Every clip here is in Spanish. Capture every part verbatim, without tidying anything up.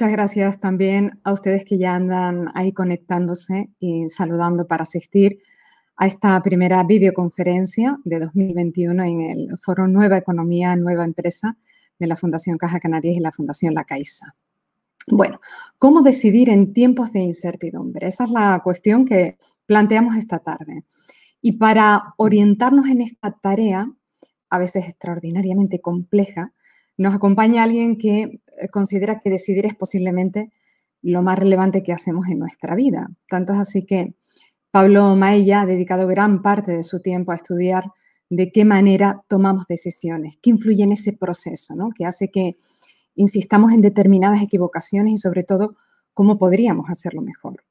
muchas gracias también a ustedes que ya andan ahí conectándose y saludando para asistir a esta primera videoconferencia de dos mil veintiuno en el Foro Nueva Economía, Nueva Empresa de la Fundación Caja Canarias y la Fundación La Caixa. Bueno, ¿cómo decidir en tiempos de incertidumbre? Esa es la cuestión que planteamos esta tarde. Y para orientarnos en esta tarea, a veces extraordinariamente compleja, nos acompaña alguien que considera que decidir es posiblemente lo más relevante que hacemos en nuestra vida. Tanto es así que Pablo Maella ha dedicado gran parte de su tiempo a estudiar de qué manera tomamos decisiones, qué influye en ese proceso, ¿no? Que hace que insistamos en determinadas equivocaciones y, sobre todo, cómo podríamos hacerlo mejor.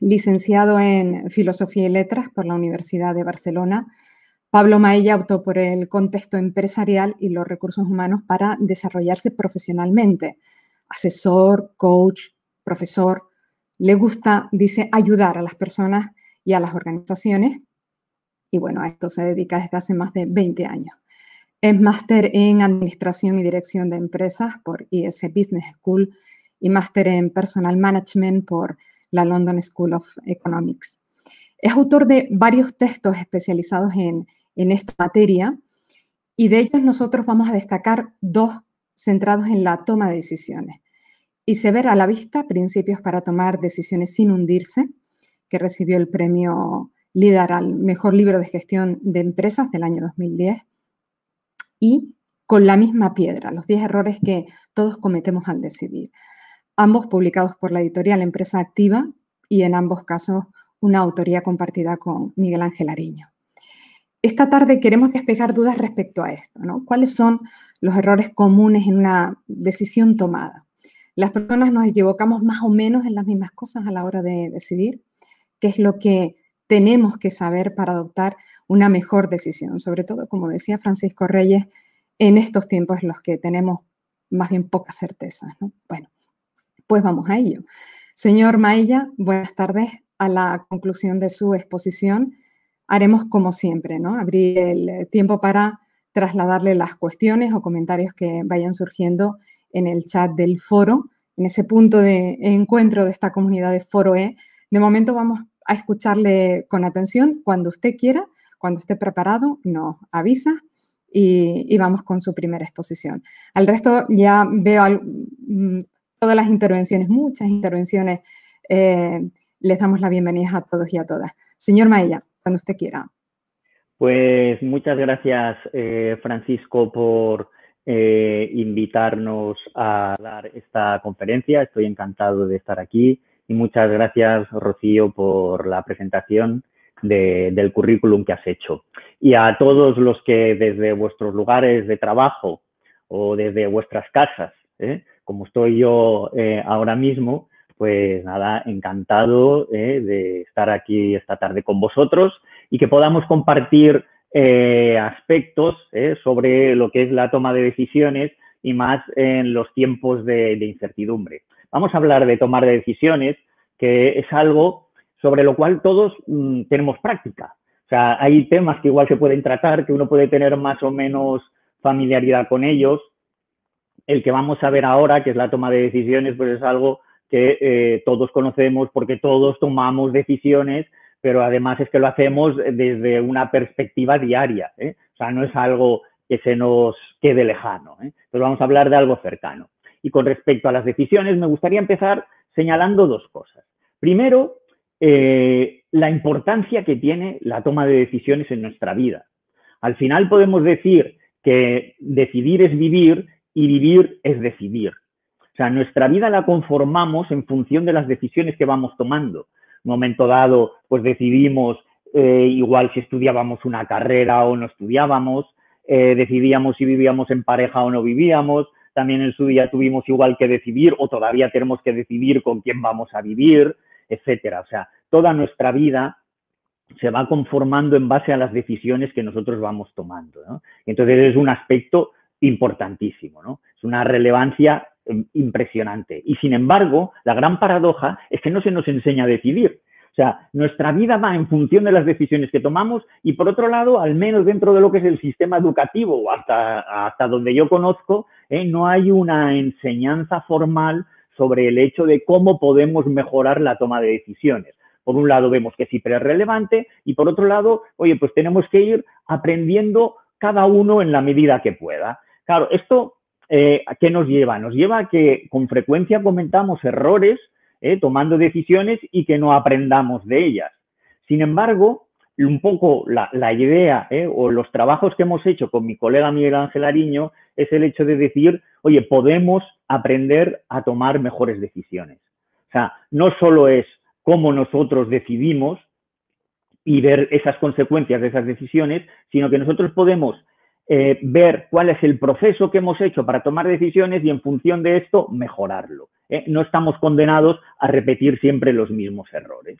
Licenciado en Filosofía y Letras por la Universidad de Barcelona, Pablo Maella optó por el contexto empresarial y los recursos humanos para desarrollarse profesionalmente. Asesor, coach, profesor. Le gusta, dice, ayudar a las personas y a las organizaciones. Y bueno, a esto se dedica desde hace más de veinte años. Es máster en Administración y Dirección de Empresas por E S A D E Business School y máster en Personal Management por la London School of Economics. Es autor de varios textos especializados en, en esta materia y de ellos nosotros vamos a destacar dos centrados en la toma de decisiones. Y se ver a la vista principios para tomar decisiones sin hundirse, que recibió el premio Líder al mejor libro de gestión de empresas del año dos mil diez, y Con la misma piedra, los diez errores que todos cometemos al decidir. Ambos publicados por la editorial Empresa Activa y en ambos casos una autoría compartida con Miguel Ángel Ariño. Esta tarde queremos despejar dudas respecto a esto, ¿no? ¿Cuáles son los errores comunes en una decisión tomada? ¿Las personas nos equivocamos más o menos en las mismas cosas a la hora de decidir? ¿Qué es lo que tenemos que saber para adoptar una mejor decisión? Sobre todo, como decía Francisco Reyes, en estos tiempos en los que tenemos más bien pocas certezas, ¿no? Bueno, pues vamos a ello. Señor Maella, buenas tardes. A la conclusión de su exposición haremos como siempre, ¿no? Abrir el tiempo para trasladarle las cuestiones o comentarios que vayan surgiendo en el chat del foro, en ese punto de encuentro de esta comunidad de Foro E. De momento vamos a escucharle con atención. Cuando usted quiera, cuando esté preparado, nos avisa y, y vamos con su primera exposición. Al resto ya veo al, todas las intervenciones, muchas intervenciones. Eh, les damos la bienvenida a todos y a todas. Señor Maella, cuando usted quiera. Pues muchas gracias, eh, Francisco, por eh, invitarnos a dar esta conferencia. Estoy encantado de estar aquí. Y muchas gracias, Rocío, por la presentación de, del currículum que has hecho. Y a todos los que desde vuestros lugares de trabajo o desde vuestras casas, ¿eh? como estoy yo eh, ahora mismo, pues nada, encantado eh, de estar aquí esta tarde con vosotros y que podamos compartir eh, aspectos eh, sobre lo que es la toma de decisiones y más en los tiempos de, de incertidumbre. Vamos a hablar de tomar decisiones, que es algo sobre lo cual todos mmm, tenemos práctica. O sea, hay temas que igual se pueden tratar, que uno puede tener más o menos familiaridad con ellos. El que vamos a ver ahora, que es la toma de decisiones, pues es algo que eh, todos conocemos porque todos tomamos decisiones, pero además es que lo hacemos desde una perspectiva diaria, ¿eh? O sea, no es algo que se nos quede lejano, ¿eh? Entonces vamos a hablar de algo cercano. Y con respecto a las decisiones, me gustaría empezar señalando dos cosas. Primero, eh, la importancia que tiene la toma de decisiones en nuestra vida. Al final podemos decir que decidir es vivir y vivir es decidir. O sea, nuestra vida la conformamos en función de las decisiones que vamos tomando. En un momento dado, pues decidimos eh, igual si estudiábamos una carrera o no estudiábamos, eh, decidíamos si vivíamos en pareja o no vivíamos, también en su día tuvimos igual que decidir o todavía tenemos que decidir con quién vamos a vivir, etcétera. O sea, toda nuestra vida se va conformando en base a las decisiones que nosotros vamos tomando, ¿no? Entonces, es un aspecto importantísimo, ¿no? Es una relevancia impresionante. Y sin embargo, la gran paradoja es que no se nos enseña a decidir. O sea, nuestra vida va en función de las decisiones que tomamos y, por otro lado, al menos dentro de lo que es el sistema educativo o hasta, hasta donde yo conozco, ¿eh? no hay una enseñanza formal sobre el hecho de cómo podemos mejorar la toma de decisiones. Por un lado vemos que es hiperrelevante y por otro lado, oye, pues tenemos que ir aprendiendo cada uno en la medida que pueda. Claro, esto, eh, ¿a qué nos lleva? Nos lleva a que con frecuencia cometamos errores eh, tomando decisiones y que no aprendamos de ellas. Sin embargo, un poco la, la idea eh, o los trabajos que hemos hecho con mi colega Miguel Ángel Ariño es el hecho de decir, oye, podemos aprender a tomar mejores decisiones. O sea, no solo es cómo nosotros decidimos y ver esas consecuencias de esas decisiones, sino que nosotros podemos eh, ver cuál es el proceso que hemos hecho para tomar decisiones y en función de esto mejorarlo. ¿eh? No estamos condenados a repetir siempre los mismos errores.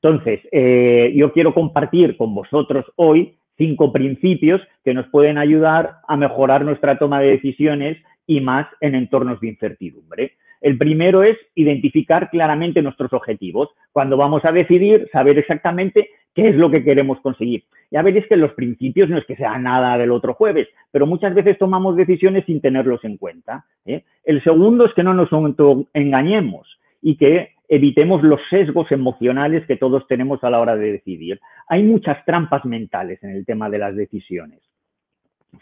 Entonces, eh, yo quiero compartir con vosotros hoy cinco principios que nos pueden ayudar a mejorar nuestra toma de decisiones y más en entornos de incertidumbre. El primero es identificar claramente nuestros objetivos. Cuando vamos a decidir, saber exactamente qué es lo que queremos conseguir. Ya veréis que los principios no es que sea nada del otro jueves, pero muchas veces tomamos decisiones sin tenerlos en cuenta. ¿eh? El segundo es que no nos engañemos y que evitemos los sesgos emocionales que todos tenemos a la hora de decidir. Hay muchas trampas mentales en el tema de las decisiones.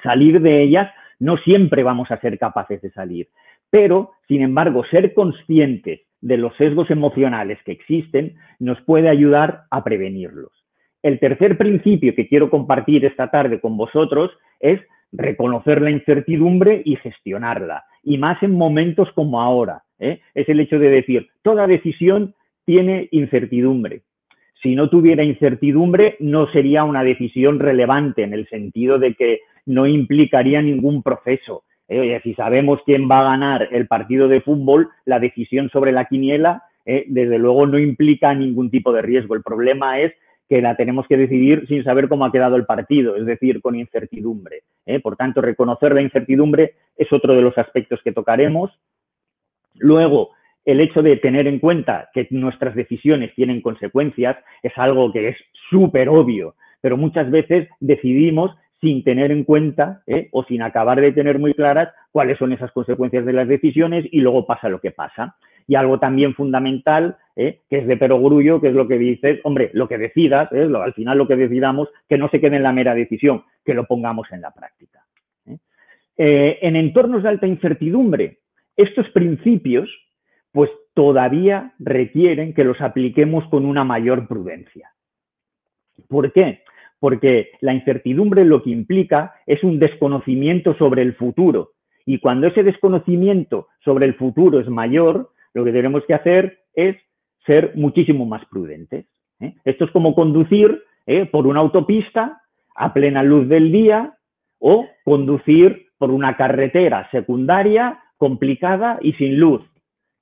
Salir de ellas, no siempre vamos a ser capaces de salir, pero, sin embargo, ser conscientes de los sesgos emocionales que existen nos puede ayudar a prevenirlos. El tercer principio que quiero compartir esta tarde con vosotros es reconocer la incertidumbre y gestionarla, y más en momentos como ahora. ¿Eh? Es el hecho de decir, toda decisión tiene incertidumbre. Si no tuviera incertidumbre, no sería una decisión relevante en el sentido de que no implicaría ningún proceso. ¿eh? Si sabemos quién va a ganar el partido de fútbol, la decisión sobre la quiniela, ¿eh? desde luego no implica ningún tipo de riesgo. El problema es que la tenemos que decidir sin saber cómo ha quedado el partido, es decir, con incertidumbre. ¿eh? Por tanto, reconocer la incertidumbre es otro de los aspectos que tocaremos. Luego, el hecho de tener en cuenta que nuestras decisiones tienen consecuencias es algo que es súper obvio, pero muchas veces decidimos sin tener en cuenta ¿eh? o sin acabar de tener muy claras cuáles son esas consecuencias de las decisiones y luego pasa lo que pasa. Y algo también fundamental, ¿eh? que es de perogrullo, que es lo que dices, hombre, lo que decidas, ¿eh? al final lo que decidamos, que no se quede en la mera decisión, que lo pongamos en la práctica. ¿eh? Eh, en entornos de alta incertidumbre, estos principios, pues todavía requieren que los apliquemos con una mayor prudencia. ¿Por qué? Porque la incertidumbre lo que implica es un desconocimiento sobre el futuro. Y cuando ese desconocimiento sobre el futuro es mayor, lo que tenemos que hacer es ser muchísimo más prudentes. ¿eh? Esto es como conducir ¿eh? por una autopista a plena luz del día o conducir por una carretera secundaria complicada y sin luz.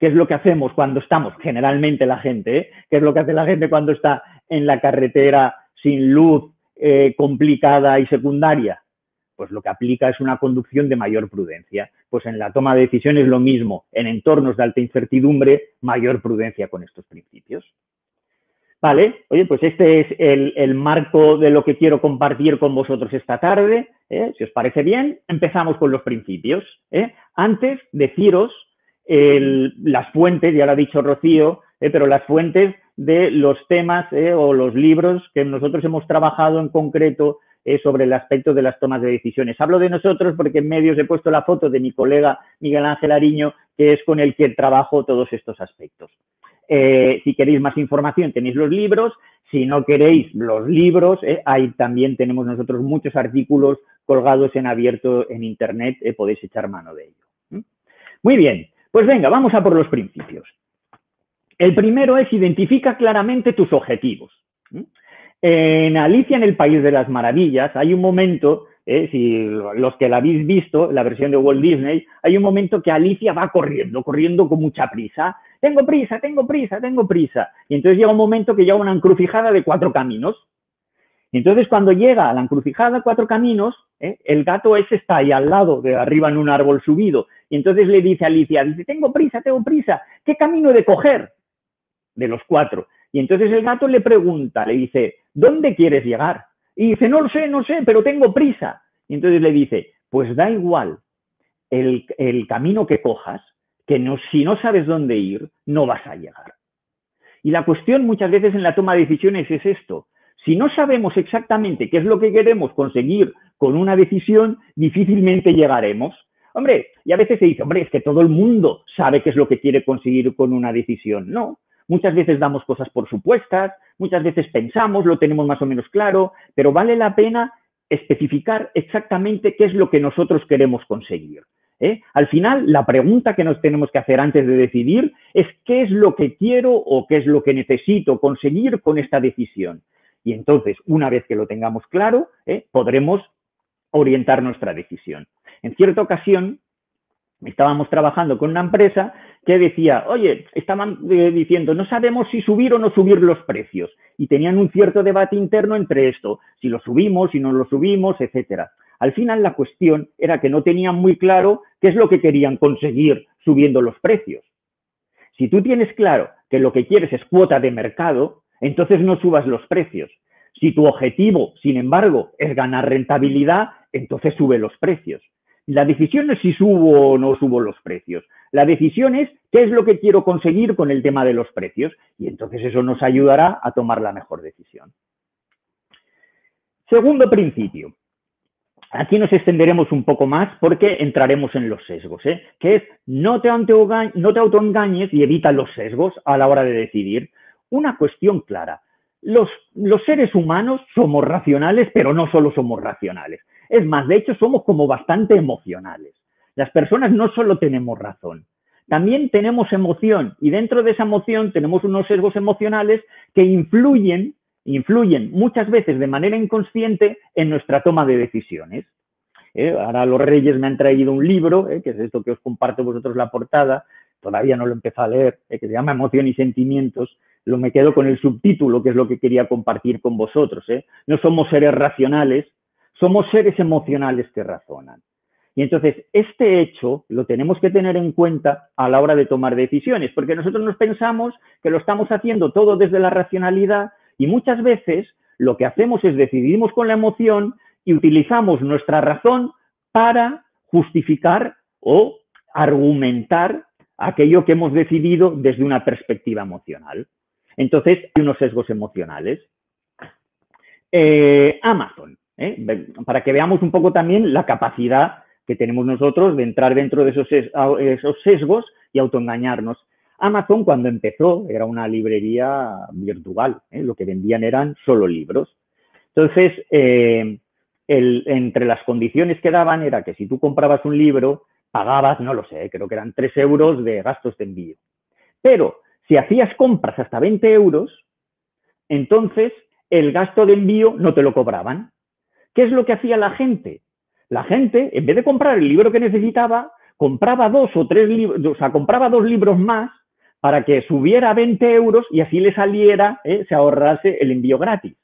¿Qué es lo que hacemos cuando estamos? Generalmente la gente, ¿eh? ¿Qué es lo que hace la gente cuando está en la carretera sin luz, eh, complicada y secundaria? Pues lo que aplica es una conducción de mayor prudencia. Pues en la toma de decisiones lo mismo. En entornos de alta incertidumbre, mayor prudencia con estos principios. Vale, oye, pues este es el, el marco de lo que quiero compartir con vosotros esta tarde. ¿eh? Si os parece bien, empezamos con los principios. ¿eh? Antes, deciros el, las fuentes, ya lo ha dicho Rocío, ¿eh? pero las fuentes de los temas ¿eh? o los libros que nosotros hemos trabajado en concreto eh, sobre el aspecto de las tomas de decisiones. Hablo de nosotros porque en medio os he puesto la foto de mi colega Miguel Ángel Ariño, que es con el que trabajo todos estos aspectos. Eh, si queréis más información tenéis los libros, si no queréis los libros, eh, ahí también tenemos nosotros muchos artículos colgados en abierto en internet, eh, podéis echar mano de ello. Muy bien, pues venga, vamos a por los principios. El primero es identifica claramente tus objetivos. En Alicia en el País de las Maravillas hay un momento, eh, si los que la habéis visto, la versión de Walt Disney, hay un momento que Alicia va corriendo, corriendo con mucha prisa. Tengo prisa, tengo prisa, tengo prisa. Y entonces llega un momento que llega una encrucijada de cuatro caminos. Y entonces cuando llega a la encrucijada de cuatro caminos, ¿eh? el gato ese está ahí al lado, de arriba en un árbol subido. Y entonces le dice a Alicia, dice, tengo prisa, tengo prisa. ¿Qué camino he de coger? De los cuatro. Y entonces el gato le pregunta, le dice, ¿dónde quieres llegar? Y dice, no lo sé, no sé, pero tengo prisa. Y entonces le dice, pues da igual el, el camino que cojas, que no, si no sabes dónde ir, no vas a llegar. Y la cuestión muchas veces en la toma de decisiones es esto. Si no sabemos exactamente qué es lo que queremos conseguir con una decisión, difícilmente llegaremos. Hombre, y a veces se dice, hombre, es que todo el mundo sabe qué es lo que quiere conseguir con una decisión. No, muchas veces damos cosas por supuestas, muchas veces pensamos, lo tenemos más o menos claro, pero vale la pena especificar exactamente qué es lo que nosotros queremos conseguir. ¿Eh? Al final, la pregunta que nos tenemos que hacer antes de decidir es qué es lo que quiero o qué es lo que necesito conseguir con esta decisión. Y entonces, una vez que lo tengamos claro, ¿eh? podremos orientar nuestra decisión. En cierta ocasión, estábamos trabajando con una empresa que decía, oye, estaban eh, diciendo, no sabemos si subir o no subir los precios. Y tenían un cierto debate interno entre esto, si lo subimos, si no lo subimos, etcétera. Al final, la cuestión era que no tenían muy claro qué es lo que querían conseguir subiendo los precios. Si tú tienes claro que lo que quieres es cuota de mercado, entonces no subas los precios. Si tu objetivo, sin embargo, es ganar rentabilidad, entonces sube los precios. La decisión no es si subo o no subo los precios. La decisión es qué es lo que quiero conseguir con el tema de los precios y entonces eso nos ayudará a tomar la mejor decisión. Segundo principio. Aquí nos extenderemos un poco más porque entraremos en los sesgos, ¿eh? que es no te autoengañes y evita los sesgos a la hora de decidir. Una cuestión clara, los, los seres humanos somos racionales, pero no solo somos racionales. Es más, de hecho, somos como bastante emocionales. Las personas no solo tenemos razón, también tenemos emoción y dentro de esa emoción tenemos unos sesgos emocionales que influyen influyen muchas veces de manera inconsciente en nuestra toma de decisiones. ¿Eh? Ahora los Reyes me han traído un libro, ¿eh? que es esto que os comparto vosotros la portada, todavía no lo empecé a leer, ¿eh? que se llama Emoción y Sentimientos, lo me quedo con el subtítulo, que es lo que quería compartir con vosotros. ¿eh? No somos seres racionales, somos seres emocionales que razonan. Y entonces, este hecho lo tenemos que tener en cuenta a la hora de tomar decisiones, porque nosotros nos pensamos que lo estamos haciendo todo desde la racionalidad, y muchas veces lo que hacemos es decidimos con la emoción y utilizamos nuestra razón para justificar o argumentar aquello que hemos decidido desde una perspectiva emocional. Entonces, hay unos sesgos emocionales. Eh, Amazon, ¿eh? para que veamos un poco también la capacidad que tenemos nosotros de entrar dentro de esos sesgos y autoengañarnos. Amazon, cuando empezó, era una librería virtual. ¿eh? Lo que vendían eran solo libros. Entonces, eh, el, entre las condiciones que daban era que si tú comprabas un libro, pagabas, no lo sé, creo que eran tres euros de gastos de envío. Pero si hacías compras hasta veinte euros, entonces el gasto de envío no te lo cobraban. ¿Qué es lo que hacía la gente? La gente, en vez de comprar el libro que necesitaba, compraba dos o tres libros, o sea, compraba dos libros más para que subiera a veinte euros y así le saliera, ¿eh? se ahorrase el envío gratis.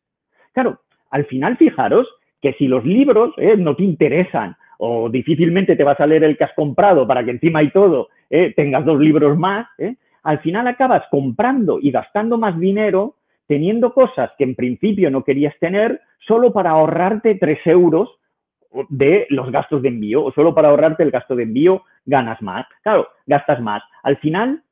Claro, al final fijaros que si los libros ¿eh? no te interesan o difícilmente te vas a leer el que has comprado para que encima y todo ¿eh? tengas dos libros más, ¿eh? al final acabas comprando y gastando más dinero teniendo cosas que en principio no querías tener solo para ahorrarte tres euros de los gastos de envío o solo para ahorrarte el gasto de envío ganas más. Claro, gastas más. Al final,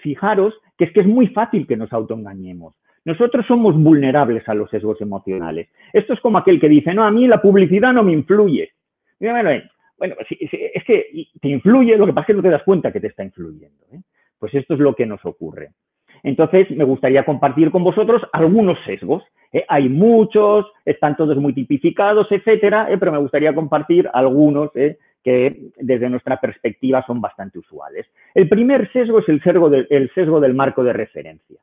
fijaros que es que es muy fácil que nos autoengañemos. Nosotros somos vulnerables a los sesgos emocionales. Esto es como aquel que dice, no, a mí la publicidad no me influye. Bueno, es que te influye, lo que pasa es que no te das cuenta que te está influyendo. ¿eh? Pues esto es lo que nos ocurre. Entonces, me gustaría compartir con vosotros algunos sesgos. ¿eh? Hay muchos, están todos muy tipificados, etcétera, ¿eh? pero me gustaría compartir algunos ¿eh? que desde nuestra perspectiva son bastante usuales. El primer sesgo es el sesgo, de, el sesgo del marco de referencia.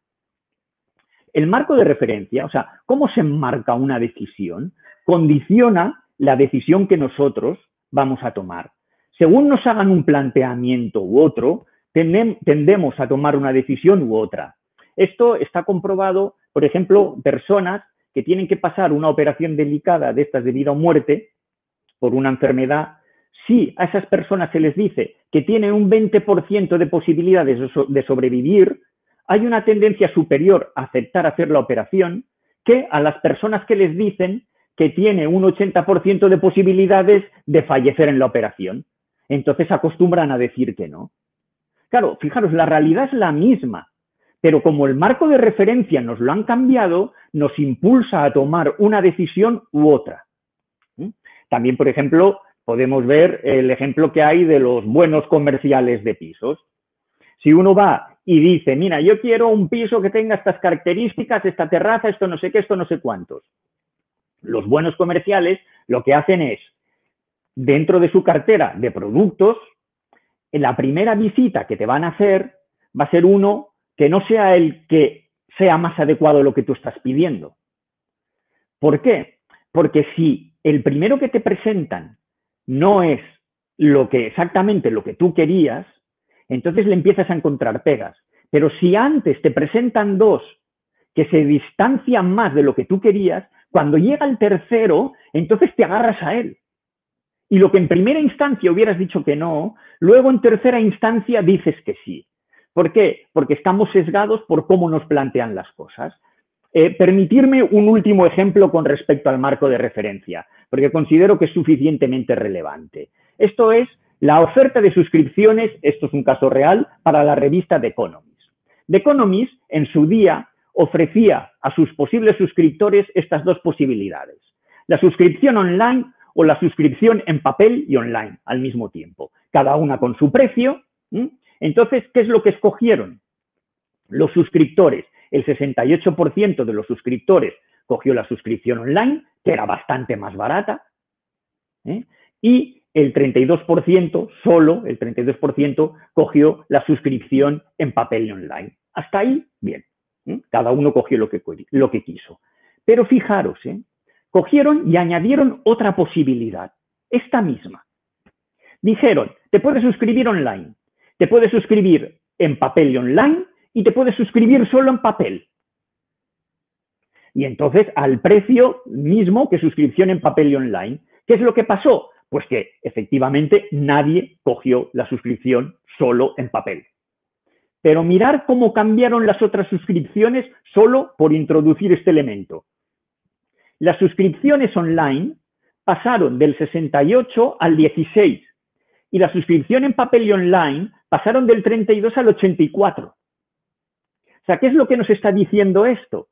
El marco de referencia, o sea, cómo se enmarca una decisión, condiciona la decisión que nosotros vamos a tomar. Según nos hagan un planteamiento u otro, tendemos a tomar una decisión u otra. Esto está comprobado, por ejemplo, personas que tienen que pasar una operación delicada de estas de vida o muerte por una enfermedad. Si a esas personas se les dice que tienen un veinte por ciento de posibilidades de sobrevivir, hay una tendencia superior a aceptar hacer la operación que a las personas que les dicen que tiene un ochenta por ciento de posibilidades de fallecer en la operación. Entonces acostumbran a decir que no. Claro, fijaros, la realidad es la misma, pero como el marco de referencia nos lo han cambiado, nos impulsa a tomar una decisión u otra. También, por ejemplo, podemos ver el ejemplo que hay de los buenos comerciales de pisos. Si uno va y dice, mira, yo quiero un piso que tenga estas características, esta terraza, esto no sé qué, esto no sé cuántos. Los buenos comerciales lo que hacen es, dentro de su cartera de productos, en la primera visita que te van a hacer va a ser uno que no sea el que sea más adecuado a lo que tú estás pidiendo. ¿Por qué? Porque si el primero que te presentan no es lo que exactamente lo que tú querías, entonces le empiezas a encontrar pegas. Pero si antes te presentan dos que se distancian más de lo que tú querías, cuando llega el tercero, entonces te agarras a él. Y lo que en primera instancia hubieras dicho que no, luego en tercera instancia dices que sí. ¿Por qué? Porque estamos sesgados por cómo nos plantean las cosas. Eh, permitirme un último ejemplo con respecto al marco de referencia, porque considero que es suficientemente relevante. Esto es la oferta de suscripciones, esto es un caso real, para la revista The Economist. The Economist, en su día, ofrecía a sus posibles suscriptores estas dos posibilidades. La suscripción online o la suscripción en papel y online al mismo tiempo, cada una con su precio. Entonces, ¿qué es lo que escogieron los suscriptores? El sesenta y ocho por ciento de los suscriptores cogió la suscripción online, que era bastante más barata, ¿eh? Y el treinta y dos por ciento, solo el treinta y dos por ciento, cogió la suscripción en papel y online. Hasta ahí, bien. ¿Eh? Cada uno cogió lo que, lo que quiso. Pero fijaros, ¿eh? Cogieron y añadieron otra posibilidad, esta misma. Dijeron, te puedes suscribir online, te puedes suscribir en papel y online, y te puedes suscribir solo en papel. Y entonces, al precio mismo que suscripción en papel y online. ¿Qué es lo que pasó? Pues que, efectivamente, nadie cogió la suscripción solo en papel. Pero mirar cómo cambiaron las otras suscripciones solo por introducir este elemento. Las suscripciones online pasaron del sesenta y ocho al dieciséis. Y la suscripción en papel y online pasaron del treinta y dos al ochenta y cuatro. O sea, ¿qué es lo que nos está diciendo esto?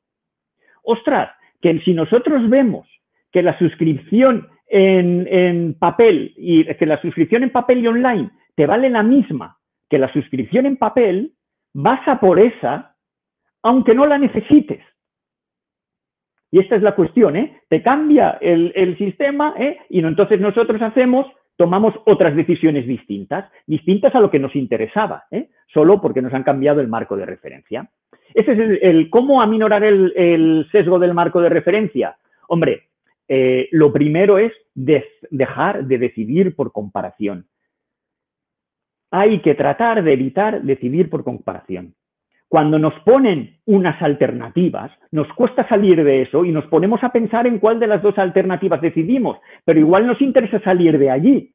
Ostras, que si nosotros vemos que la suscripción en, en papel y que la suscripción en papel y online te vale la misma que la suscripción en papel, vas a por esa, aunque no la necesites. Y esta es la cuestión, ¿eh? Te cambia el, el sistema, ¿eh? Y no, entonces nosotros hacemos, tomamos otras decisiones distintas, distintas a lo que nos interesaba, ¿eh? Solo porque nos han cambiado el marco de referencia. Ese es el, el cómo aminorar el, el sesgo del marco de referencia. Hombre, eh, lo primero es des, dejar de decidir por comparación. Hay que tratar de evitar decidir por comparación. Cuando nos ponen unas alternativas, nos cuesta salir de eso y nos ponemos a pensar en cuál de las dos alternativas decidimos, pero igual nos interesa salir de allí.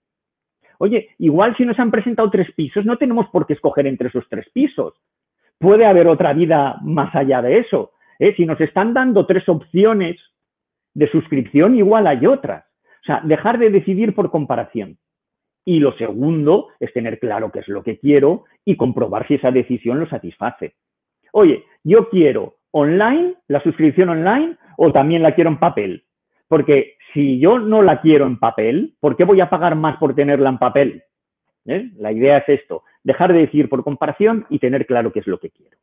Oye, igual si nos han presentado tres pisos, no tenemos por qué escoger entre esos tres pisos. Puede haber otra vida más allá de eso, ¿eh? Si nos están dando tres opciones de suscripción, igual hay otras. O sea, dejar de decidir por comparación. Y lo segundo es tener claro qué es lo que quiero y comprobar si esa decisión lo satisface. Oye, yo quiero online, la suscripción online, o también la quiero en papel. Porque si yo no la quiero en papel, ¿por qué voy a pagar más por tenerla en papel? ¿Eh? La idea es esto, dejar de decir por comparación y tener claro qué es lo que quiero.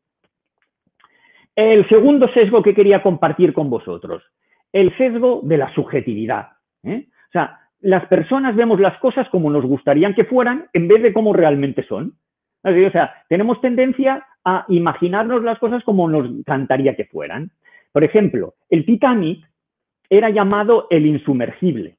El segundo sesgo que quería compartir con vosotros, el sesgo de la subjetividad. ¿Eh? O sea, las personas vemos las cosas como nos gustarían que fueran en vez de como realmente son. O sea, tenemos tendencia a imaginarnos las cosas como nos encantaría que fueran. Por ejemplo, el Titanic era llamado el insumergible.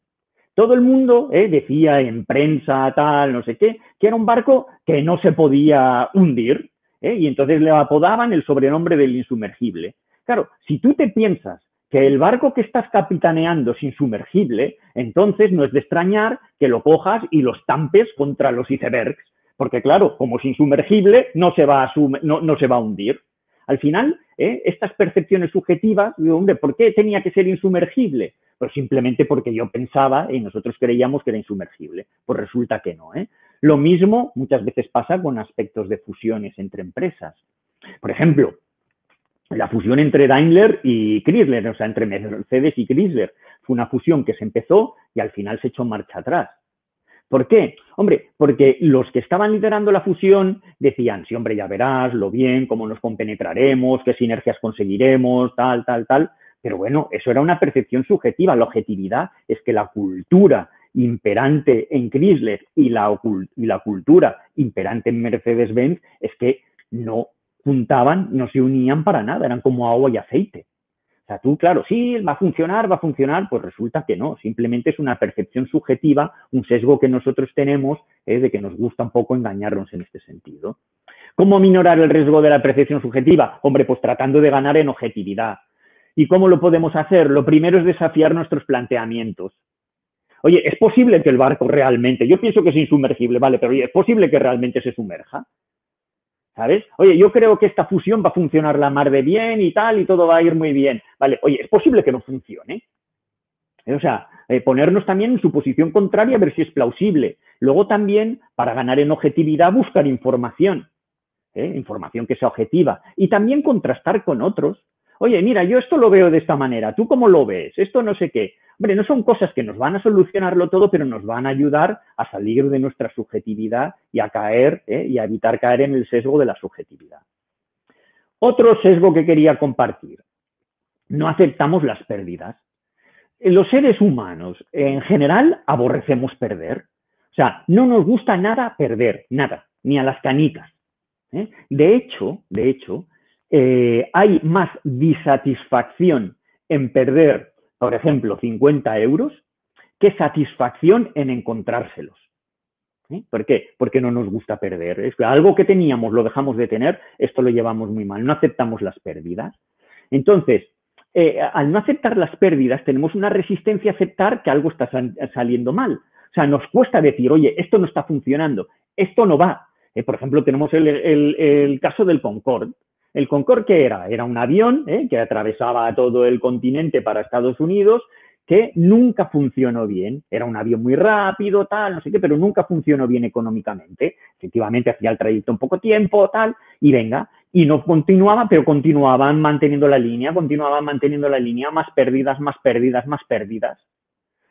Todo el mundo eh, decía en prensa, tal, no sé qué, que era un barco que no se podía hundir, ¿eh? Y entonces le apodaban el sobrenombre del insumergible. Claro, si tú te piensas que el barco que estás capitaneando es insumergible, entonces no es de extrañar que lo cojas y lo estampes contra los icebergs, porque claro, como es insumergible, no se va a, no, no se va a hundir. Al final, ¿eh? Estas percepciones subjetivas, digo, hombre, ¿por qué tenía que ser insumergible? Pues simplemente porque yo pensaba y nosotros creíamos que era insumergible. Pues resulta que no, ¿eh? Lo mismo muchas veces pasa con aspectos de fusiones entre empresas. Por ejemplo, la fusión entre Daimler y Chrysler, o sea, entre Mercedes y Chrysler, fue una fusión que se empezó y al final se echó marcha atrás. ¿Por qué? Hombre, porque los que estaban liderando la fusión decían, sí, hombre, ya verás, lo bien, cómo nos compenetraremos, qué sinergias conseguiremos, tal, tal, tal. Pero bueno, eso era una percepción subjetiva. La objetividad es que la cultura imperante en Chrysler y la, y la cultura imperante en Mercedes-Benz es que no juntaban, no se unían para nada, eran como agua y aceite. O sea, tú, claro, sí, va a funcionar, va a funcionar, pues resulta que no. Simplemente es una percepción subjetiva, un sesgo que nosotros tenemos, es de que nos gusta un poco engañarnos en este sentido. ¿Cómo minorar el riesgo de la percepción subjetiva? Hombre, pues tratando de ganar en objetividad. ¿Y cómo lo podemos hacer? Lo primero es desafiar nuestros planteamientos. Oye, ¿es posible que el barco realmente, yo pienso que es insumergible, vale, pero oye, ¿es posible que realmente se sumerja? ¿Sabes? Oye, yo creo que esta fusión va a funcionar la mar de bien y tal, y todo va a ir muy bien. Vale, oye, es posible que no funcione. O sea, eh, ponernos también en su posición contraria a ver si es plausible. Luego también, para ganar en objetividad, buscar información. ¿eh? Información que sea objetiva. Y también contrastar con otros. Oye, mira, yo esto lo veo de esta manera. ¿Tú cómo lo ves? Esto no sé qué. Hombre, no son cosas que nos van a solucionarlo todo, pero nos van a ayudar a salir de nuestra subjetividad y a caer, ¿eh? y a evitar caer en el sesgo de la subjetividad. Otro sesgo que quería compartir. No aceptamos las pérdidas. Los seres humanos, en general, aborrecemos perder. O sea, no nos gusta nada perder, nada, ni a las canicas. ¿eh? De hecho, de hecho, eh, hay más disatisfacción en perder, por ejemplo, cincuenta euros, qué satisfacción en encontrárselos. ¿Sí? ¿Por qué? Porque no nos gusta perder. Es algo que teníamos, lo dejamos de tener, esto lo llevamos muy mal, no aceptamos las pérdidas. Entonces, eh, al no aceptar las pérdidas, tenemos una resistencia a aceptar que algo está saliendo mal. O sea, nos cuesta decir, oye, esto no está funcionando, esto no va. Eh, por ejemplo, tenemos el, el, el caso del Concorde. ¿El Concorde qué era? Era un avión ¿eh? que atravesaba todo el continente para Estados Unidos, que nunca funcionó bien. Era un avión muy rápido, tal, no sé qué, pero nunca funcionó bien económicamente. Efectivamente, hacía el trayecto en poco tiempo, tal, y venga. Y no continuaba, pero continuaban manteniendo la línea, continuaban manteniendo la línea, más pérdidas, más pérdidas, más pérdidas.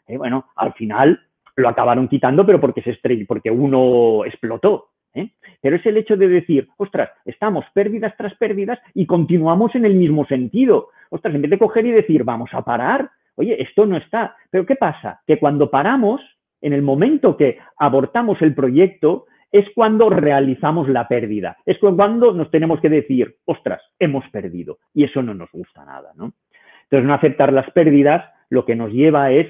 Eh, bueno, al final lo acabaron quitando, pero porque se estrelló, porque uno explotó. ¿Eh? Pero es el hecho de decir, ostras, estamos pérdidas tras pérdidas y continuamos en el mismo sentido. Ostras, en vez de coger y decir, vamos a parar, oye, esto no está. Pero ¿qué pasa? Que cuando paramos, en el momento que abortamos el proyecto, es cuando realizamos la pérdida. Es cuando nos tenemos que decir, ostras, hemos perdido. Y eso no nos gusta nada, ¿no? Entonces, no aceptar las pérdidas lo que nos lleva es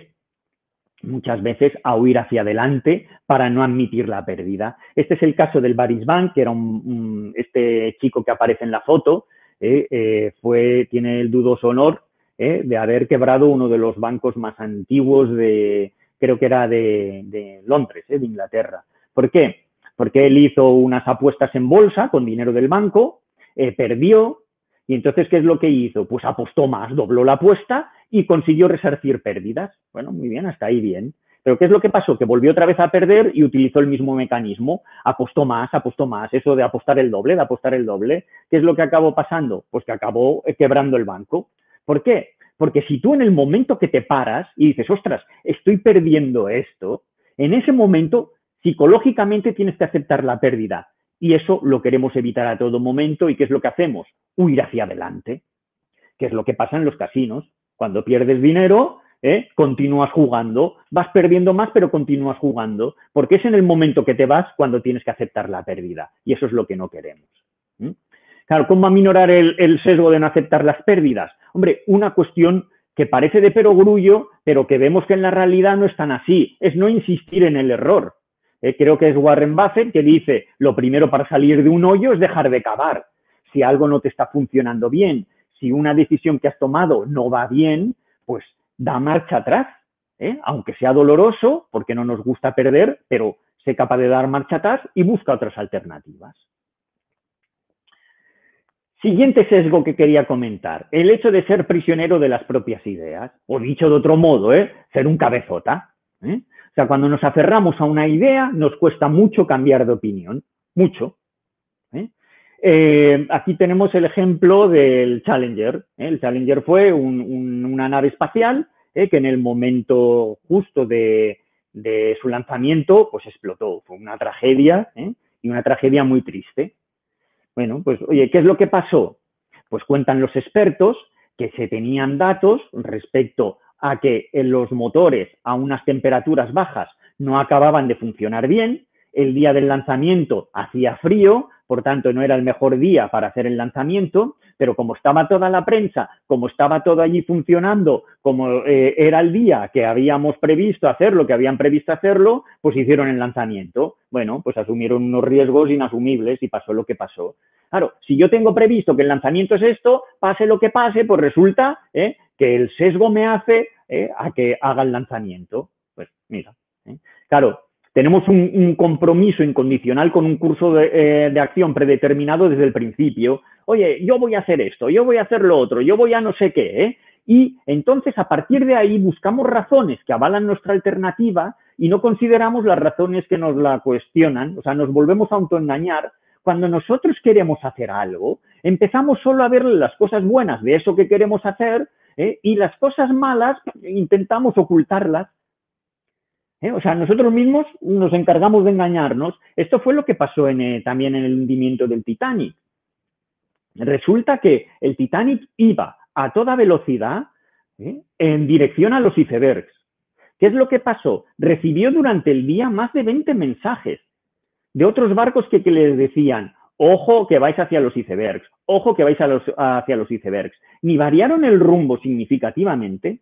muchas veces a huir hacia adelante para no admitir la pérdida. Este es el caso del Barings Bank, que era un, un, este chico que aparece en la foto, eh, eh, fue, tiene el dudoso honor eh, de haber quebrado uno de los bancos más antiguos de, creo que era de, de Londres, eh, de Inglaterra. ¿Por qué? Porque él hizo unas apuestas en bolsa con dinero del banco, eh, perdió, y entonces, ¿qué es lo que hizo? Pues apostó más, dobló la apuesta y consiguió resarcir pérdidas. Bueno, muy bien, hasta ahí bien. Pero ¿qué es lo que pasó? Que volvió otra vez a perder y utilizó el mismo mecanismo. Apostó más, apostó más. Eso de apostar el doble, de apostar el doble. ¿Qué es lo que acabó pasando? Pues que acabó quebrando el banco. ¿Por qué? Porque si tú en el momento que te paras y dices, ostras, estoy perdiendo esto, en ese momento psicológicamente tienes que aceptar la pérdida. Y eso lo queremos evitar a todo momento. ¿Y qué es lo que hacemos? Huir hacia adelante, que es lo que pasa en los casinos. Cuando pierdes dinero, ¿eh? continúas jugando, vas perdiendo más, pero continúas jugando, porque es en el momento que te vas cuando tienes que aceptar la pérdida. Y eso es lo que no queremos. ¿Mm? Claro, ¿cómo aminorar el, el sesgo de no aceptar las pérdidas? Hombre, una cuestión que parece de perogrullo, pero que vemos que en la realidad no es tan así, es no insistir en el error. Eh, creo que es Warren Buffett que dice, lo primero para salir de un hoyo es dejar de cavar. Si algo no te está funcionando bien, si una decisión que has tomado no va bien, pues da marcha atrás, ¿eh? aunque sea doloroso, porque no nos gusta perder, pero sé capaz de dar marcha atrás y busca otras alternativas. Siguiente sesgo que quería comentar, el hecho de ser prisionero de las propias ideas, o dicho de otro modo, ¿eh? ser un cabezota. ¿eh? O sea, cuando nos aferramos a una idea, nos cuesta mucho cambiar de opinión, mucho. ¿eh? Eh, aquí tenemos el ejemplo del Challenger. ¿eh? El Challenger fue un, un, una nave espacial ¿eh? que en el momento justo de, de su lanzamiento, pues explotó. Fue una tragedia ¿eh? y una tragedia muy triste. Bueno, pues oye, ¿qué es lo que pasó? Pues cuentan los expertos que se tenían datos respecto a que los motores a unas temperaturas bajas no acababan de funcionar bien, el día del lanzamiento hacía frío, por tanto no era el mejor día para hacer el lanzamiento, pero como estaba toda la prensa, como estaba todo allí funcionando, como eh, era el día que habíamos previsto hacerlo, que habían previsto hacerlo, pues hicieron el lanzamiento. Bueno, pues asumieron unos riesgos inasumibles y pasó lo que pasó. Claro, si yo tengo previsto que el lanzamiento es esto, pase lo que pase, pues resulta ¿eh? que el sesgo me hace ¿eh? a que haga el lanzamiento. Pues mira, ¿eh? claro, tenemos un, un compromiso incondicional con un curso de, eh, de acción predeterminado desde el principio. Oye, yo voy a hacer esto, yo voy a hacer lo otro, yo voy a no sé qué, ¿eh? Y entonces, a partir de ahí, buscamos razones que avalan nuestra alternativa y no consideramos las razones que nos la cuestionan. O sea, nos volvemos a autoengañar. Cuando nosotros queremos hacer algo, empezamos solo a ver las cosas buenas de eso que queremos hacer ¿eh? y las cosas malas intentamos ocultarlas. ¿Eh? O sea, nosotros mismos nos encargamos de engañarnos. Esto fue lo que pasó en, eh, también en el hundimiento del Titanic. Resulta que el Titanic iba a toda velocidad ¿eh? en dirección a los icebergs. ¿Qué es lo que pasó? Recibió durante el día más de veinte mensajes de otros barcos que, que les decían, ojo que vais hacia los icebergs, ojo que vais a los, hacia los icebergs. Ni variaron el rumbo significativamente,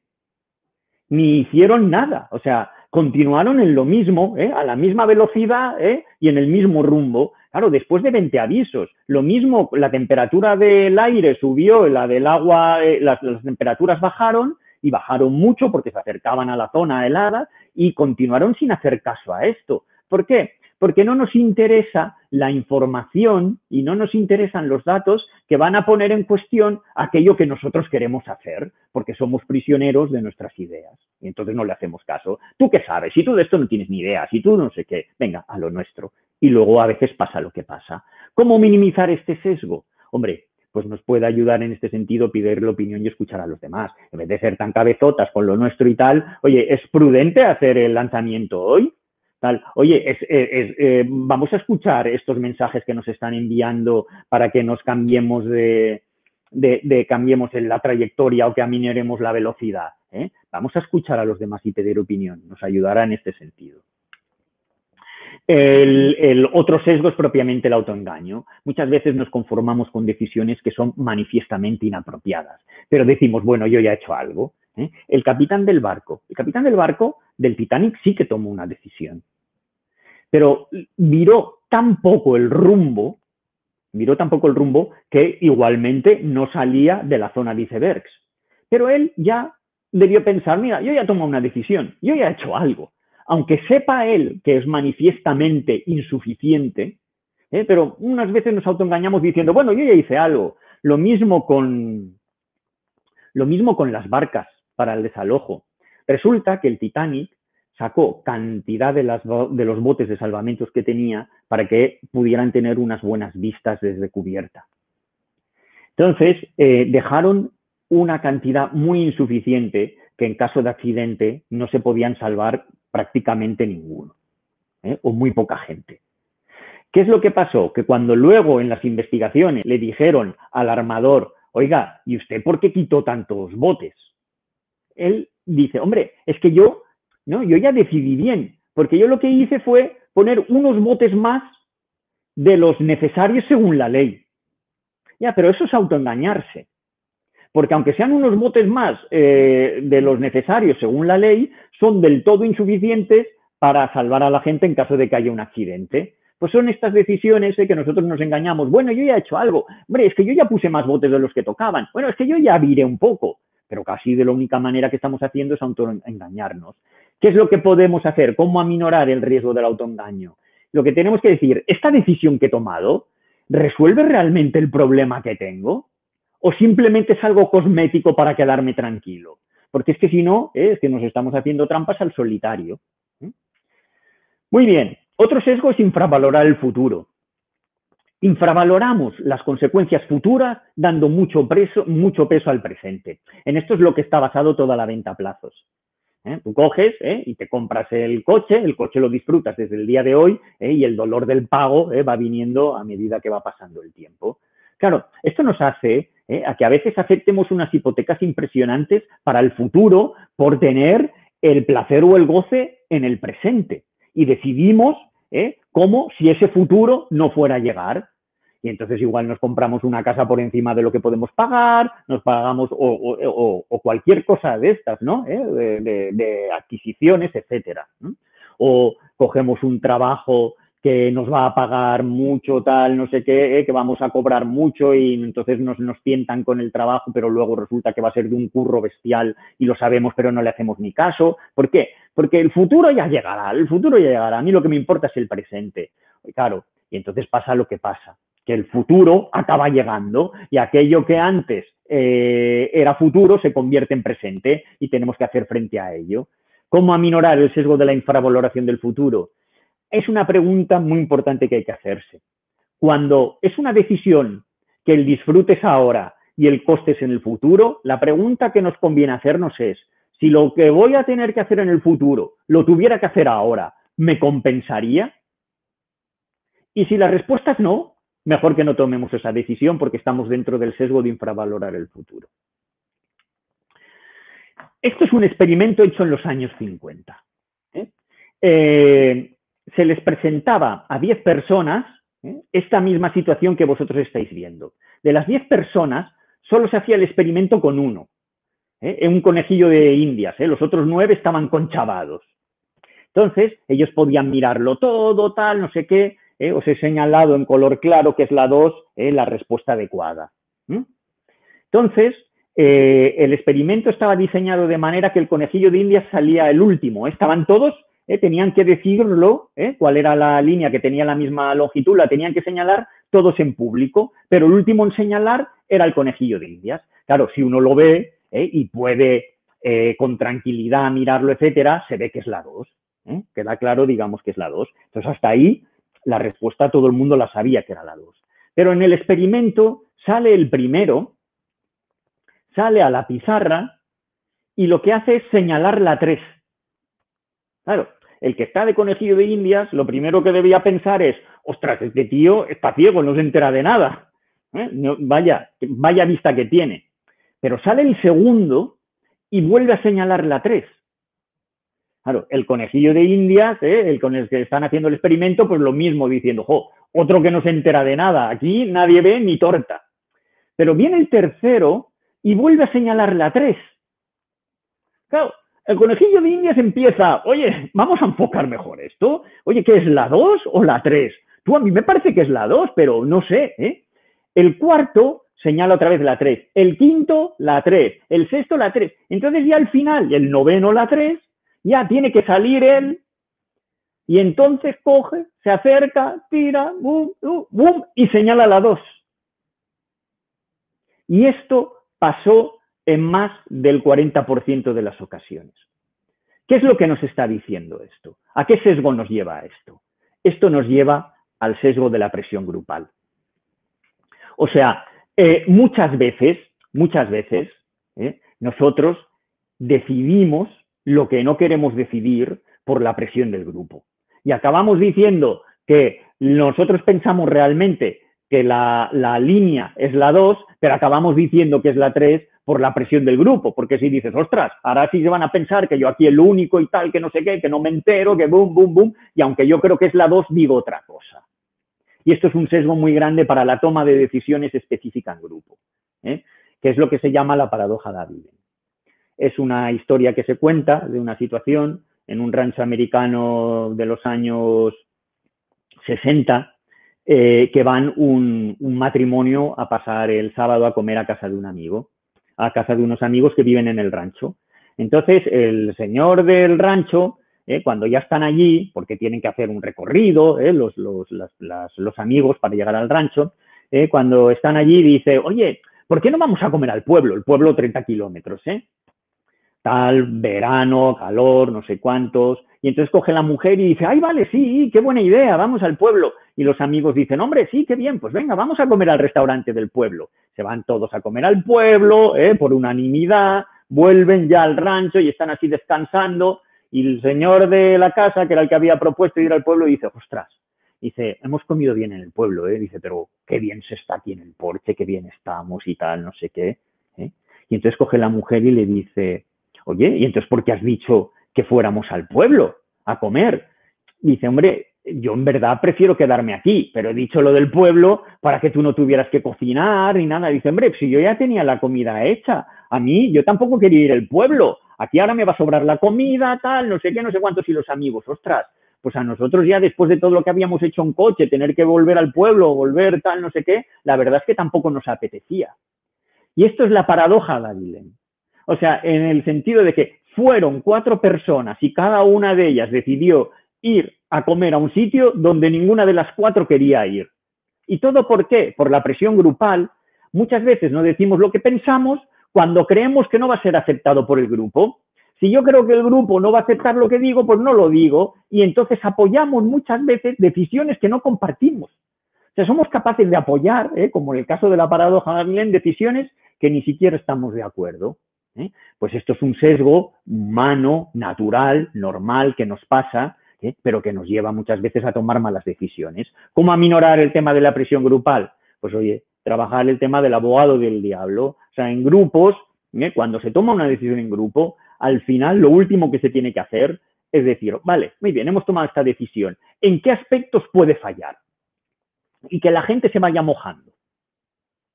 ni hicieron nada. O sea, continuaron en lo mismo, ¿eh? a la misma velocidad ¿eh? y en el mismo rumbo. Claro, después de veinte avisos, lo mismo, la temperatura del aire subió, la del agua, eh, las, las temperaturas bajaron, y bajaron mucho porque se acercaban a la zona helada y continuaron sin hacer caso a esto. ¿Por qué? Porque no nos interesa la información y no nos interesan los datos que van a poner en cuestión aquello que nosotros queremos hacer, porque somos prisioneros de nuestras ideas. Y entonces no le hacemos caso. ¿Tú qué sabes? Si tú de esto no tienes ni idea, si tú no sé qué, venga, a lo nuestro. Y luego a veces pasa lo que pasa. ¿Cómo minimizar este sesgo? Hombre, pues nos puede ayudar en este sentido pedir la opinión y escuchar a los demás. En vez de ser tan cabezotas con lo nuestro y tal, oye, ¿es prudente hacer el lanzamiento hoy? Tal. Oye, es, es, es, eh, vamos a escuchar estos mensajes que nos están enviando para que nos cambiemos de, de, de cambiemos en la trayectoria o que amineremos la velocidad. ¿eh? Vamos a escuchar a los demás y pedir opinión. Nos ayudará en este sentido. El, el otro sesgo es propiamente el autoengaño. Muchas veces nos conformamos con decisiones que son manifiestamente inapropiadas, pero decimos, bueno, yo ya he hecho algo. ¿eh? El capitán del barco, el capitán del barco del Titanic sí que tomó una decisión, pero miró tan poco el rumbo, miró tan poco el rumbo que igualmente no salía de la zona de icebergs. Pero él ya debió pensar, mira, yo ya he tomado una decisión, yo ya he hecho algo. Aunque sepa él que es manifiestamente insuficiente, ¿eh? pero unas veces nos autoengañamos diciendo, bueno, yo ya hice algo. Lo mismo con, lo mismo con las barcas para el desalojo. Resulta que el Titanic sacó cantidad de, las, de los botes de salvamentos que tenía para que pudieran tener unas buenas vistas desde cubierta. Entonces, eh, dejaron una cantidad muy insuficiente que en caso de accidente no se podían salvar prácticamente ninguno, ¿eh? o muy poca gente. ¿Qué es lo que pasó? Que cuando luego en las investigaciones le dijeron al armador, oiga, ¿y usted por qué quitó tantos botes? Él dice, hombre, es que yo, no, yo ya decidí bien, porque yo lo que hice fue poner unos botes más de los necesarios según la ley. Ya, pero eso es autoengañarse. Porque aunque sean unos botes más eh, de los necesarios según la ley, son del todo insuficientes para salvar a la gente en caso de que haya un accidente. Pues son estas decisiones eh, que nosotros nos engañamos. Bueno, yo ya he hecho algo. Hombre, es que yo ya puse más botes de los que tocaban. Bueno, es que yo ya viré un poco. Pero casi de la única manera que estamos haciendo es autoengañarnos. ¿Qué es lo que podemos hacer? ¿Cómo aminorar el riesgo del autoengaño? Lo que tenemos que decir, ¿esta decisión que he tomado resuelve realmente el problema que tengo? ¿O simplemente es algo cosmético para quedarme tranquilo? Porque es que si no, ¿eh? es que nos estamos haciendo trampas al solitario. ¿eh? Muy bien, otro sesgo es infravalorar el futuro. Infravaloramos las consecuencias futuras dando mucho peso, mucho peso al presente. En esto es lo que está basado toda la venta a plazos. ¿Eh? Tú coges ¿eh? y te compras el coche, el coche lo disfrutas desde el día de hoy ¿eh? y el dolor del pago ¿eh? va viniendo a medida que va pasando el tiempo. Claro, esto nos hace ¿eh? a que a veces aceptemos unas hipotecas impresionantes para el futuro por tener el placer o el goce en el presente y decidimos ¿eh? como si ese futuro no fuera a llegar. Y entonces igual nos compramos una casa por encima de lo que podemos pagar, nos pagamos o, o, o, o cualquier cosa de estas, ¿no? ¿Eh? De, de, de adquisiciones, etcétera. ¿No? O cogemos un trabajo que nos va a pagar mucho, tal, no sé qué, ¿eh? que vamos a cobrar mucho y entonces nos, nos tientan con el trabajo, pero luego resulta que va a ser de un curro bestial y lo sabemos, pero no le hacemos ni caso. ¿Por qué? Porque el futuro ya llegará, el futuro ya llegará. A mí lo que me importa es el presente. Claro, y entonces pasa lo que pasa. Que el futuro acaba llegando y aquello que antes eh, era futuro se convierte en presente y tenemos que hacer frente a ello. ¿Cómo aminorar el sesgo de la infravaloración del futuro? Es una pregunta muy importante que hay que hacerse. Cuando es una decisión que el disfrute es ahora y el coste es en el futuro, la pregunta que nos conviene hacernos es, si lo que voy a tener que hacer en el futuro lo tuviera que hacer ahora, ¿me compensaría? Y si la respuesta es no, mejor que no tomemos esa decisión porque estamos dentro del sesgo de infravalorar el futuro. Esto es un experimento hecho en los años cincuenta. ¿eh? Eh, se les presentaba a diez personas ¿eh? esta misma situación que vosotros estáis viendo. De las diez personas, solo se hacía el experimento con uno. ¿eh? Un conejillo de indias. ¿eh? Los otros nueve estaban conchavados. Entonces, ellos podían mirarlo todo, tal, no sé qué. Eh, os he señalado en color claro que es la dos, eh, la respuesta adecuada. ¿Mm? Entonces, eh, el experimento estaba diseñado de manera que el conejillo de Indias salía el último. ¿eh? Estaban todos, eh, tenían que decirlo, eh, cuál era la línea que tenía la misma longitud, la tenían que señalar todos en público, pero el último en señalar era el conejillo de Indias. Claro, si uno lo ve eh, y puede eh, con tranquilidad mirarlo, etcétera, se ve que es la dos. ¿eh? Queda claro, digamos, que es la dos. Entonces, hasta ahí... La respuesta todo el mundo la sabía que era la dos. Pero en el experimento sale el primero, sale a la pizarra y lo que hace es señalar la tres. Claro, el que está de conejillo de Indias, lo primero que debía pensar es, ostras, este tío está ciego, no se entera de nada. ¿Eh? No, vaya, vaya vista que tiene. Pero sale el segundo y vuelve a señalar la tres. Claro, el conejillo de Indias, ¿eh? el con el que están haciendo el experimento, pues lo mismo diciendo, jo, otro que no se entera de nada, aquí nadie ve ni torta. Pero viene el tercero y vuelve a señalar la tres. Claro, el conejillo de Indias empieza, oye, vamos a enfocar mejor esto. Oye, ¿qué es la dos o la tres? Tú, a mí me parece que es la dos, pero no sé. ¿eh? El cuarto señala otra vez la tres. El quinto, la tres. El sexto, la tres. Entonces ya al final, el noveno, la tres. Ya tiene que salir él y entonces coge, se acerca, tira, boom, boom, boom, y señala la dos. Y esto pasó en más del cuarenta por ciento de las ocasiones. ¿Qué es lo que nos está diciendo esto? ¿A qué sesgo nos lleva esto? Esto nos lleva al sesgo de la presión grupal. O sea, eh, muchas veces, muchas veces, eh, nosotros decidimos lo que no queremos decidir por la presión del grupo. Y acabamos diciendo que nosotros pensamos realmente que la, la línea es la dos, pero acabamos diciendo que es la tres por la presión del grupo. Porque si dices, ostras, ahora sí se van a pensar que yo aquí el único y tal, que no sé qué, que no me entero, que boom, boom, boom. Y aunque yo creo que es la dos, digo otra cosa. Y esto es un sesgo muy grande para la toma de decisiones específica en grupo, ¿eh? que es lo que se llama la paradoja de Abingdon. Es una historia que se cuenta de una situación en un rancho americano de los años sesenta eh, que van un, un matrimonio a pasar el sábado a comer a casa de un amigo, a casa de unos amigos que viven en el rancho. Entonces, el señor del rancho, eh, cuando ya están allí, porque tienen que hacer un recorrido, eh, los, los, las, las, los amigos para llegar al rancho, eh, cuando están allí dice, oye, ¿por qué no vamos a comer al pueblo? El pueblo treinta kilómetros, ¿eh? tal, verano, calor, no sé cuántos. Y entonces coge la mujer y dice, ay, vale, sí, qué buena idea, vamos al pueblo. Y los amigos dicen, hombre, sí, qué bien, pues venga, vamos a comer al restaurante del pueblo. Se van todos a comer al pueblo, ¿eh?, por unanimidad, vuelven ya al rancho y están así descansando. Y el señor de la casa, que era el que había propuesto ir al pueblo, dice, ostras, dice, hemos comido bien en el pueblo, ¿eh? Dice, pero qué bien se está aquí en el porche, qué bien estamos y tal, no sé qué, ¿eh? Y entonces coge la mujer y le dice, oye, ¿y entonces por qué has dicho que fuéramos al pueblo a comer? Dice, hombre, yo en verdad prefiero quedarme aquí, pero he dicho lo del pueblo para que tú no tuvieras que cocinar ni nada. Dice, hombre, si yo ya tenía la comida hecha, a mí, yo tampoco quería ir al pueblo, aquí ahora me va a sobrar la comida, tal, no sé qué, no sé cuántos. Y los amigos, ostras, pues a nosotros ya después de todo lo que habíamos hecho en coche, tener que volver al pueblo, volver tal, no sé qué, la verdad es que tampoco nos apetecía. Y esto es la paradoja, Davilén. O sea, en el sentido de que fueron cuatro personas y cada una de ellas decidió ir a comer a un sitio donde ninguna de las cuatro quería ir. ¿Y todo por qué? Por la presión grupal. Muchas veces no decimos lo que pensamos cuando creemos que no va a ser aceptado por el grupo. Si yo creo que el grupo no va a aceptar lo que digo, pues no lo digo. Y entonces apoyamos muchas veces decisiones que no compartimos. O sea, somos capaces de apoyar, ¿eh?, como en el caso de la paradoja de Davilén, decisiones que ni siquiera estamos de acuerdo, ¿eh? Pues esto es un sesgo humano, natural, normal, que nos pasa, ¿eh?, pero que nos lleva muchas veces a tomar malas decisiones. ¿Cómo aminorar el tema de la presión grupal? Pues, oye, trabajar el tema del abogado del diablo. O sea, en grupos, ¿eh?, cuando se toma una decisión en grupo, al final lo último que se tiene que hacer es decir, vale, muy bien, hemos tomado esta decisión, ¿en qué aspectos puede fallar? Y que la gente se vaya mojando,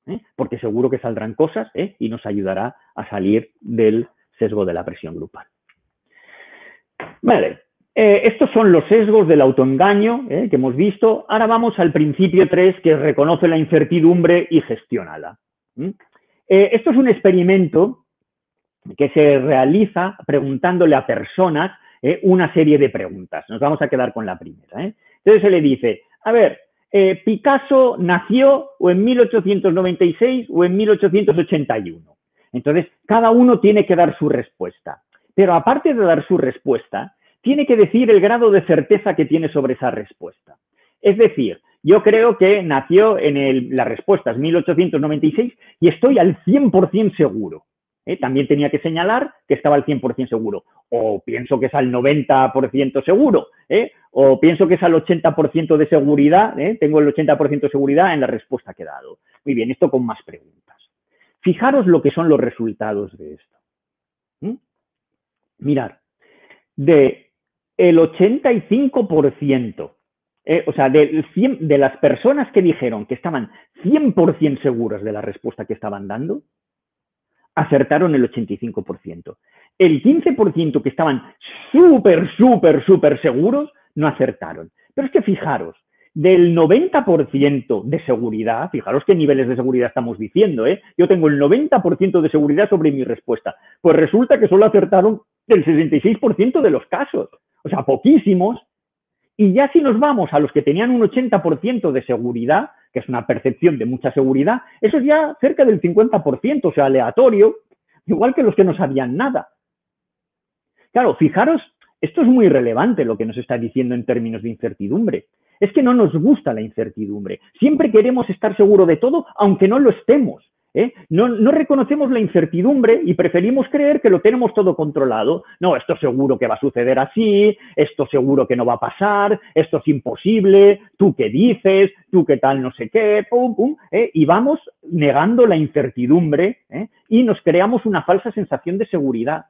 ¿eh?, porque seguro que saldrán cosas, ¿eh?, y nos ayudará a salir del sesgo de la presión grupal. Vale. Eh, estos son los sesgos del autoengaño, ¿eh?, que hemos visto. Ahora vamos al principio tres, que reconoce la incertidumbre y gestiónala. ¿Mm? Eh, esto es un experimento que se realiza preguntándole a personas eh, una serie de preguntas. Nos vamos a quedar con la primera, ¿eh? Entonces se le dice, a ver, eh, ¿Picasso nació o en mil ochocientos noventa y seis o en mil ochocientos ochenta y uno? Entonces, cada uno tiene que dar su respuesta. Pero aparte de dar su respuesta, tiene que decir el grado de certeza que tiene sobre esa respuesta. Es decir, yo creo que nació en el, la respuesta es mil ochocientos noventa y seis y estoy al cien por cien seguro. ¿Eh? También tenía que señalar que estaba al cien por cien seguro. O pienso que es al noventa por ciento seguro. ¿Eh? O pienso que es al ochenta por ciento de seguridad. ¿Eh? Tengo el ochenta por ciento de seguridad en la respuesta que he dado. Muy bien, esto con más preguntas. Fijaros lo que son los resultados de esto. ¿Mm? Mirad, de... el ochenta y cinco por ciento, eh, o sea, del cien, de las personas que dijeron que estaban cien por cien seguras de la respuesta que estaban dando, acertaron el ochenta y cinco por ciento. El quince por ciento que estaban súper, súper, súper seguros, no acertaron. Pero es que fijaros, del noventa por ciento de seguridad, fijaros qué niveles de seguridad estamos diciendo, ¿eh? Yo tengo el noventa por ciento de seguridad sobre mi respuesta. Pues resulta que solo acertaron del sesenta y seis por ciento de los casos. O sea, poquísimos. Y ya si nos vamos a los que tenían un ochenta por ciento de seguridad, que es una percepción de mucha seguridad, eso es ya cerca del cincuenta por ciento, o sea, aleatorio, igual que los que no sabían nada. Claro, fijaros, esto es muy relevante lo que nos está diciendo en términos de incertidumbre. Es que no nos gusta la incertidumbre. Siempre queremos estar seguro de todo, aunque no lo estemos. ¿Eh? No, no reconocemos la incertidumbre y preferimos creer que lo tenemos todo controlado. No, esto seguro que va a suceder así, esto seguro que no va a pasar, esto es imposible, tú qué dices, tú qué tal no sé qué, pum, pum, ¿eh? Y vamos negando la incertidumbre, ¿eh? Y nos creamos una falsa sensación de seguridad.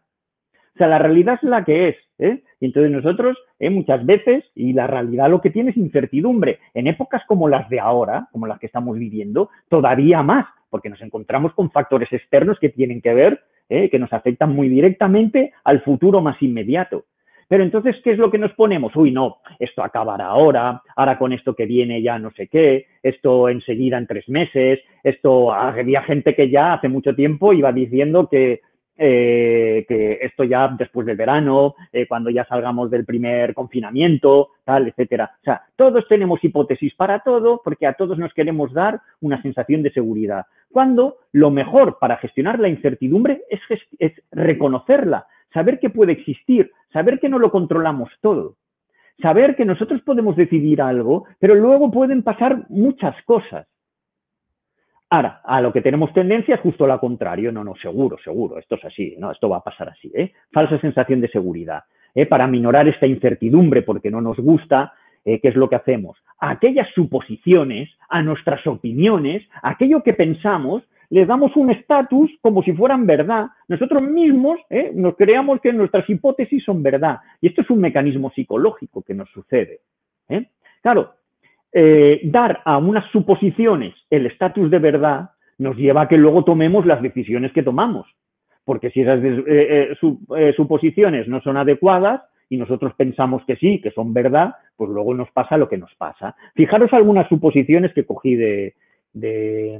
O sea, la realidad es la que es, ¿eh? Y entonces nosotros eh, muchas veces, y la realidad lo que tiene es incertidumbre. En épocas como las de ahora, como las que estamos viviendo, todavía más. Porque nos encontramos con factores externos que tienen que ver, ¿eh?, que nos afectan muy directamente al futuro más inmediato. Pero entonces, ¿qué es lo que nos ponemos? Uy, no, esto acabará ahora, ahora con esto que viene ya no sé qué, esto enseguida en tres meses, esto había gente que ya hace mucho tiempo iba diciendo que, eh, que esto ya después del verano, eh, cuando ya salgamos del primer confinamiento, tal, etcétera. O sea, todos tenemos hipótesis para todo porque a todos nos queremos dar una sensación de seguridad. Cuando lo mejor para gestionar la incertidumbre es, es reconocerla, saber que puede existir, saber que no lo controlamos todo. Saber que nosotros podemos decidir algo, pero luego pueden pasar muchas cosas. Ahora, a lo que tenemos tendencia es justo lo contrario. No, no, seguro, seguro, esto es así, no, esto va a pasar así, ¿eh? Falsa sensación de seguridad. ¿eh? Para minorar esta incertidumbre porque no nos gusta, ¿eh? ¿qué es lo que hacemos? A aquellas suposiciones, a nuestras opiniones, a aquello que pensamos, les damos un estatus como si fueran verdad. Nosotros mismos ¿eh? nos creamos que nuestras hipótesis son verdad. Y esto es un mecanismo psicológico que nos sucede. ¿eh? Claro, eh, dar a unas suposiciones el estatus de verdad nos lleva a que luego tomemos las decisiones que tomamos. Porque si esas eh, eh, su, eh, suposiciones no son adecuadas y nosotros pensamos que sí, que son verdad, pues luego nos pasa lo que nos pasa. Fijaros algunas suposiciones que cogí de... de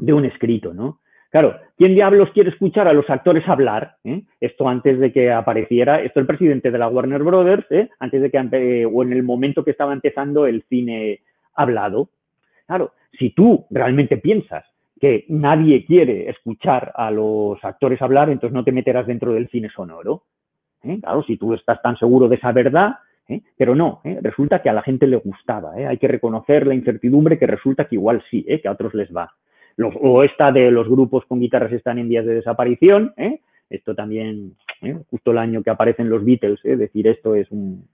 de un escrito, ¿no? Claro, ¿quién diablos quiere escuchar a los actores hablar? ¿Eh? Esto antes de que apareciera, esto el presidente de la Warner Brothers, ¿eh? antes de que, o en el momento que estaba empezando el cine hablado. Claro, si tú realmente piensas que nadie quiere escuchar a los actores hablar, entonces no te meterás dentro del cine sonoro. ¿Eh? Claro, si tú estás tan seguro de esa verdad, ¿eh? pero no, ¿eh? resulta que a la gente le gustaba. ¿eh? Hay que reconocer la incertidumbre que resulta que igual sí, ¿eh? que a otros les va. Los, o esta de los grupos con guitarras están en vías de desaparición, ¿eh? esto también, ¿eh? justo el año que aparecen los Beatles, ¿eh? decir esto es un,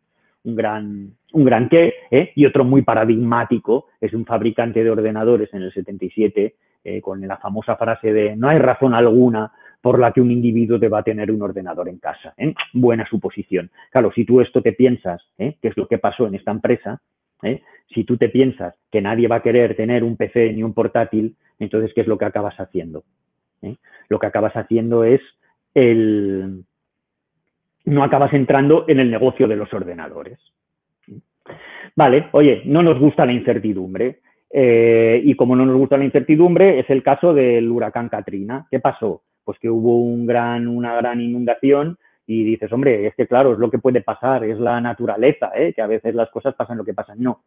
un, gran, un gran qué, ¿eh? y otro muy paradigmático, es un fabricante de ordenadores en el setenta y siete, eh, con la famosa frase de no hay razón alguna por la que un individuo deba tener un ordenador en casa, ¿eh? buena suposición. Claro, si tú esto te piensas, ¿eh? que es lo que pasó en esta empresa, ¿Eh? si tú te piensas que nadie va a querer tener un P C ni un portátil, entonces, ¿qué es lo que acabas haciendo? ¿Eh? Lo que acabas haciendo es el... No acabas entrando en el negocio de los ordenadores. Vale, oye, no nos gusta la incertidumbre. Eh, y como no nos gusta la incertidumbre, es el caso del huracán Katrina. ¿Qué pasó? Pues que hubo un gran, una gran inundación. Y dices, hombre, es que claro, es lo que puede pasar, es la naturaleza, ¿eh? que a veces las cosas pasan lo que pasan. No,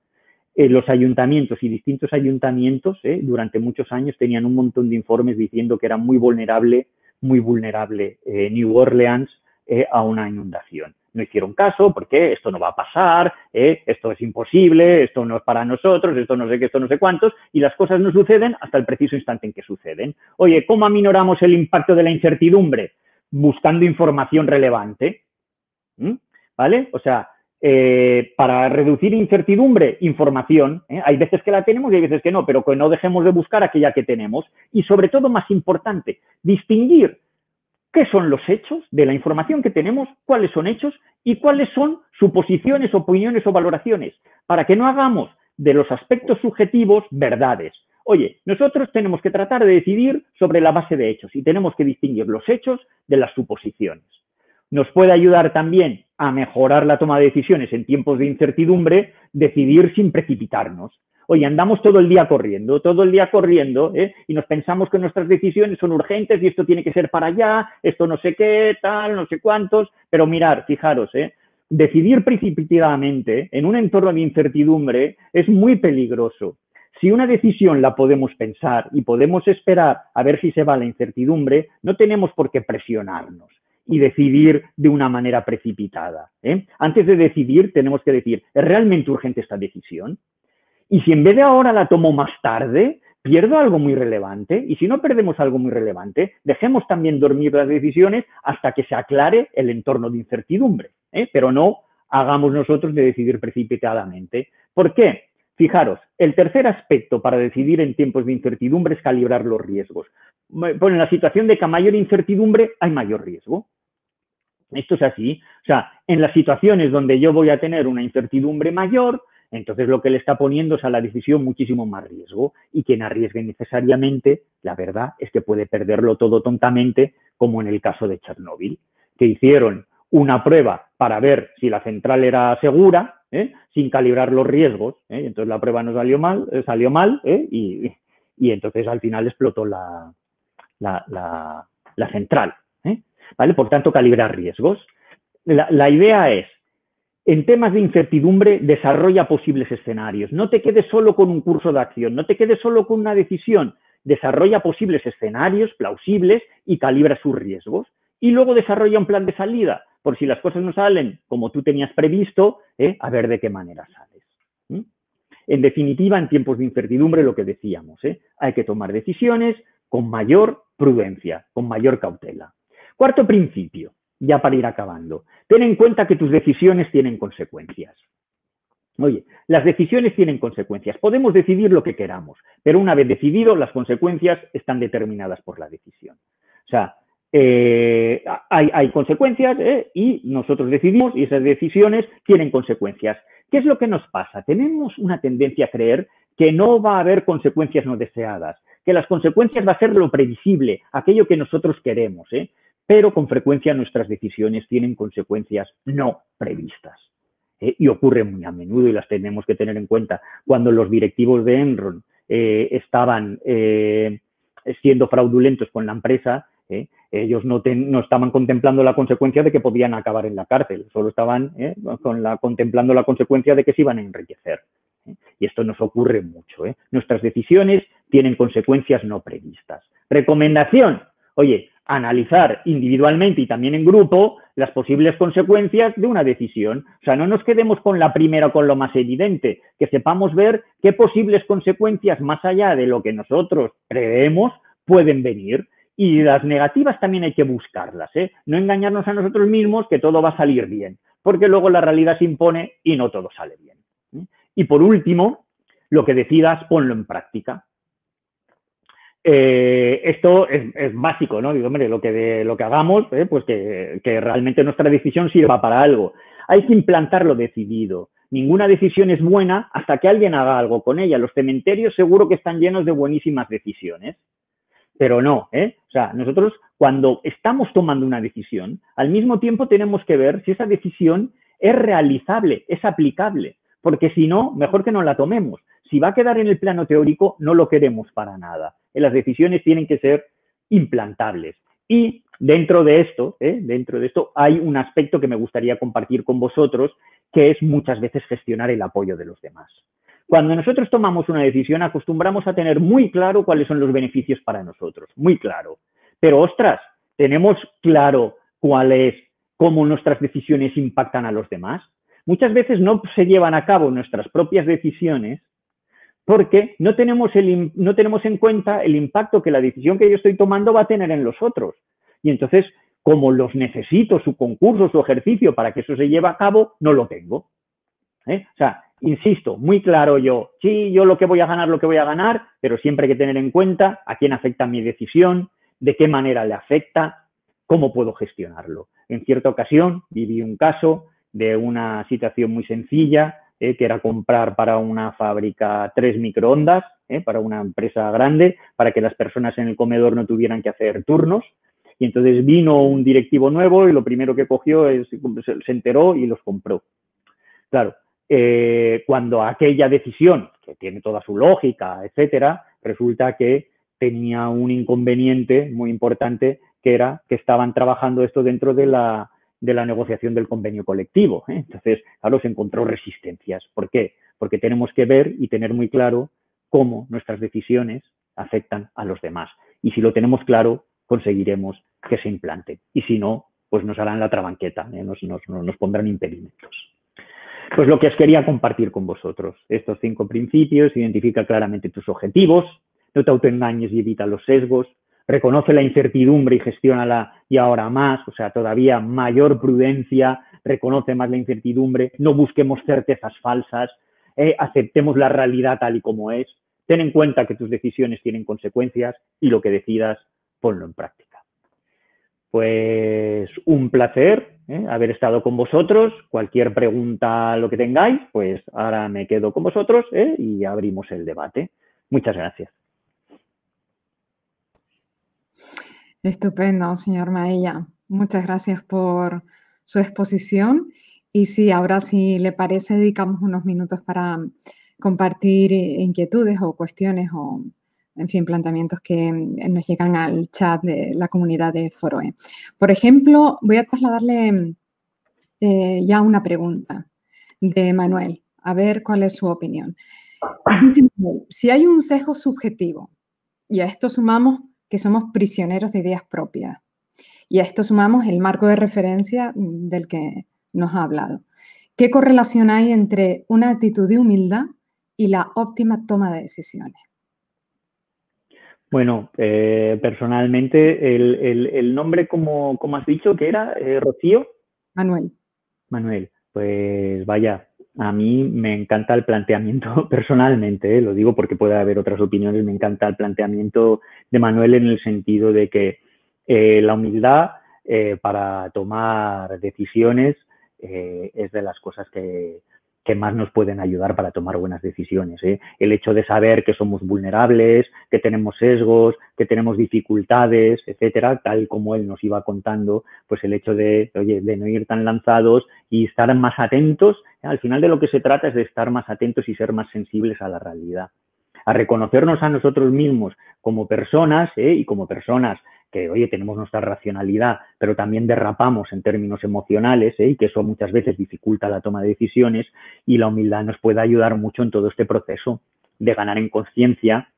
eh, los ayuntamientos y distintos ayuntamientos ¿eh? durante muchos años tenían un montón de informes diciendo que era muy vulnerable, muy vulnerable eh, New Orleans eh, a una inundación. No hicieron caso porque esto no va a pasar, ¿eh? esto es imposible, esto no es para nosotros, esto no sé qué, esto no sé cuántos, y las cosas no suceden hasta el preciso instante en que suceden. Oye, ¿cómo aminoramos el impacto de la incertidumbre? Buscando información relevante, ¿vale? O sea, eh, para reducir incertidumbre, información, ¿eh? hay veces que la tenemos y hay veces que no, pero que no dejemos de buscar aquella que tenemos y, sobre todo, más importante, distinguir qué son los hechos de la información que tenemos, cuáles son hechos y cuáles son suposiciones, opiniones o valoraciones, para que no hagamos de los aspectos subjetivos verdades. Oye, nosotros tenemos que tratar de decidir sobre la base de hechos y tenemos que distinguir los hechos de las suposiciones. Nos puede ayudar también a mejorar la toma de decisiones en tiempos de incertidumbre, decidir sin precipitarnos. Oye, andamos todo el día corriendo, todo el día corriendo, ¿eh? y nos pensamos que nuestras decisiones son urgentes y esto tiene que ser para allá, esto no sé qué, tal, no sé cuántos, pero mirar, fijaros, ¿eh? decidir precipitadamente en un entorno de incertidumbre es muy peligroso. Si una decisión la podemos pensar y podemos esperar a ver si se va la incertidumbre, no tenemos por qué presionarnos y decidir de una manera precipitada. ¿eh? Antes de decidir, tenemos que decir, ¿es realmente urgente esta decisión? Y si en vez de ahora la tomo más tarde, pierdo algo muy relevante. Y si no perdemos algo muy relevante, dejemos también dormir las decisiones hasta que se aclare el entorno de incertidumbre. ¿eh? Pero no hagamos nosotros de decidir precipitadamente. ¿Por qué? Fijaros, el tercer aspecto para decidir en tiempos de incertidumbre es calibrar los riesgos. Bueno, en la situación de que a mayor incertidumbre hay mayor riesgo. Esto es así. O sea, en las situaciones donde yo voy a tener una incertidumbre mayor, entonces lo que le está poniendo es a la decisión muchísimo más riesgo. Y quien arriesgue necesariamente, la verdad, es que puede perderlo todo tontamente, como en el caso de Chernóbil, que hicieron una prueba para ver si la central era segura, ¿Eh? sin calibrar los riesgos, ¿eh? entonces la prueba no salió mal, eh, salió mal ¿eh? y, y entonces al final explotó la, la, la, la central. ¿vale? Por tanto, calibrar riesgos. La, la idea es, en temas de incertidumbre, desarrolla posibles escenarios. No te quedes solo con un curso de acción, no te quedes solo con una decisión. Desarrolla posibles escenarios plausibles y calibra sus riesgos. Y luego desarrolla un plan de salida, por si las cosas no salen como tú tenías previsto, ¿eh? A ver de qué manera sales. ¿Mm? En definitiva, en tiempos de incertidumbre, lo que decíamos, ¿eh? Hay que tomar decisiones con mayor prudencia, con mayor cautela. Cuarto principio, ya para ir acabando. Ten en cuenta que tus decisiones tienen consecuencias. Oye, las decisiones tienen consecuencias. Podemos decidir lo que queramos, pero una vez decidido, las consecuencias están determinadas por la decisión. O sea, Eh, hay, hay consecuencias eh, y nosotros decidimos y esas decisiones tienen consecuencias. ¿Qué es lo que nos pasa? Tenemos una tendencia a creer que no va a haber consecuencias no deseadas, que las consecuencias va a ser lo previsible, aquello que nosotros queremos, eh, pero con frecuencia nuestras decisiones tienen consecuencias no previstas. Eh, y ocurre muy a menudo y las tenemos que tener en cuenta. Cuando los directivos de Enron eh, estaban eh, siendo fraudulentos con la empresa, ¿Eh? ellos no, ten, no estaban contemplando la consecuencia de que podían acabar en la cárcel, solo estaban ¿eh? con la, contemplando la consecuencia de que se iban a enriquecer. ¿Eh? Y esto nos ocurre mucho. ¿eh? Nuestras decisiones tienen consecuencias no previstas. Recomendación, oye, analizar individualmente y también en grupo las posibles consecuencias de una decisión. O sea, no nos quedemos con la primera, con lo más evidente, que sepamos ver qué posibles consecuencias más allá de lo que nosotros creemos pueden venir. Y las negativas también hay que buscarlas, ¿eh? No engañarnos a nosotros mismos que todo va a salir bien, porque luego la realidad se impone y no todo sale bien. ¿eh? Y por último, lo que decidas, ponlo en práctica. Eh, esto es, es básico, ¿no? Digo, hombre, lo que, de, lo que hagamos, ¿eh? pues que, que realmente nuestra decisión sirva para algo. Hay que implantar lo decidido. Ninguna decisión es buena hasta que alguien haga algo con ella. Los cementerios seguro que están llenos de buenísimas decisiones. Pero no, ¿eh? O sea, nosotros cuando estamos tomando una decisión, al mismo tiempo tenemos que ver si esa decisión es realizable, es aplicable. Porque si no, mejor que no la tomemos. Si va a quedar en el plano teórico, no lo queremos para nada. Las decisiones tienen que ser implantables. Y dentro de esto, ¿eh? dentro de esto hay un aspecto que me gustaría compartir con vosotros, que es muchas veces gestionar el apoyo de los demás. Cuando nosotros tomamos una decisión, acostumbramos a tener muy claro cuáles son los beneficios para nosotros, muy claro. Pero, ostras, ¿tenemos claro cuál es, cómo nuestras decisiones impactan a los demás? Muchas veces no se llevan a cabo nuestras propias decisiones porque no tenemos, el, no tenemos en cuenta el impacto que la decisión que yo estoy tomando va a tener en los otros. Y entonces, como los necesito, su concurso, su ejercicio, para que eso se lleve a cabo, no lo tengo. ¿Eh? O sea, insisto, muy claro yo, sí, yo lo que voy a ganar, lo que voy a ganar, pero siempre hay que tener en cuenta a quién afecta mi decisión, de qué manera le afecta, cómo puedo gestionarlo. En cierta ocasión viví un caso de una situación muy sencilla, eh, que era comprar para una fábrica tres microondas, eh, para una empresa grande, para que las personas en el comedor no tuvieran que hacer turnos. Y entonces vino un directivo nuevo y lo primero que cogió es, se enteró y los compró. Claro. Eh, cuando aquella decisión, que tiene toda su lógica, etcétera, resulta que tenía un inconveniente muy importante, que era que estaban trabajando esto dentro de la, de la negociación del convenio colectivo. ¿eh? Entonces, claro, se encontró resistencias. ¿Por qué? Porque tenemos que ver y tener muy claro cómo nuestras decisiones afectan a los demás. Y si lo tenemos claro, conseguiremos que se implante. Y si no, pues nos harán la trabanqueta, ¿eh? nos, nos, nos pondrán impedimentos. Pues lo que os quería compartir con vosotros, estos cinco principios: identifica claramente tus objetivos, no te autoengañes y evita los sesgos, reconoce la incertidumbre y gestiónala, y ahora más, o sea, todavía mayor prudencia, reconoce más la incertidumbre, no busquemos certezas falsas, eh, aceptemos la realidad tal y como es, ten en cuenta que tus decisiones tienen consecuencias y lo que decidas, ponlo en práctica. Pues un placer. ¿Eh? haber estado con vosotros. Cualquier pregunta, lo que tengáis, pues ahora me quedo con vosotros ¿eh? y abrimos el debate. Muchas gracias. Estupendo, señor Maella. Muchas gracias por su exposición. Y sí, ahora si le parece, dedicamos unos minutos para compartir inquietudes o cuestiones o, en fin, planteamientos que nos llegan al chat de la comunidad de Foroe. Por ejemplo, voy a trasladarle eh, ya una pregunta de Manuel, a ver cuál es su opinión. Dice Manuel, si hay un sesgo subjetivo, y a esto sumamos que somos prisioneros de ideas propias, y a esto sumamos el marco de referencia del que nos ha hablado, ¿qué correlación hay entre una actitud de humildad y la óptima toma de decisiones? Bueno, eh, personalmente, el, el, el nombre, como, como has dicho, que era, eh, Rocío. Manuel. Manuel, pues vaya, a mí me encanta el planteamiento personalmente, eh, lo digo porque puede haber otras opiniones, me encanta el planteamiento de Manuel en el sentido de que eh, la humildad eh, para tomar decisiones eh, es de las cosas que... que más nos pueden ayudar para tomar buenas decisiones, ¿eh? El hecho de saber que somos vulnerables, que tenemos sesgos, que tenemos dificultades, etcétera, tal como él nos iba contando, pues el hecho de, oye, de no ir tan lanzados y estar más atentos, ¿eh? Al final de lo que se trata es de estar más atentos y ser más sensibles a la realidad, a reconocernos a nosotros mismos como personas, ¿eh? Y como personas que, oye, tenemos nuestra racionalidad, pero también derrapamos en términos emocionales, ¿eh? Y que eso muchas veces dificulta la toma de decisiones, y la humildad nos puede ayudar mucho en todo este proceso de ganar en conciencia.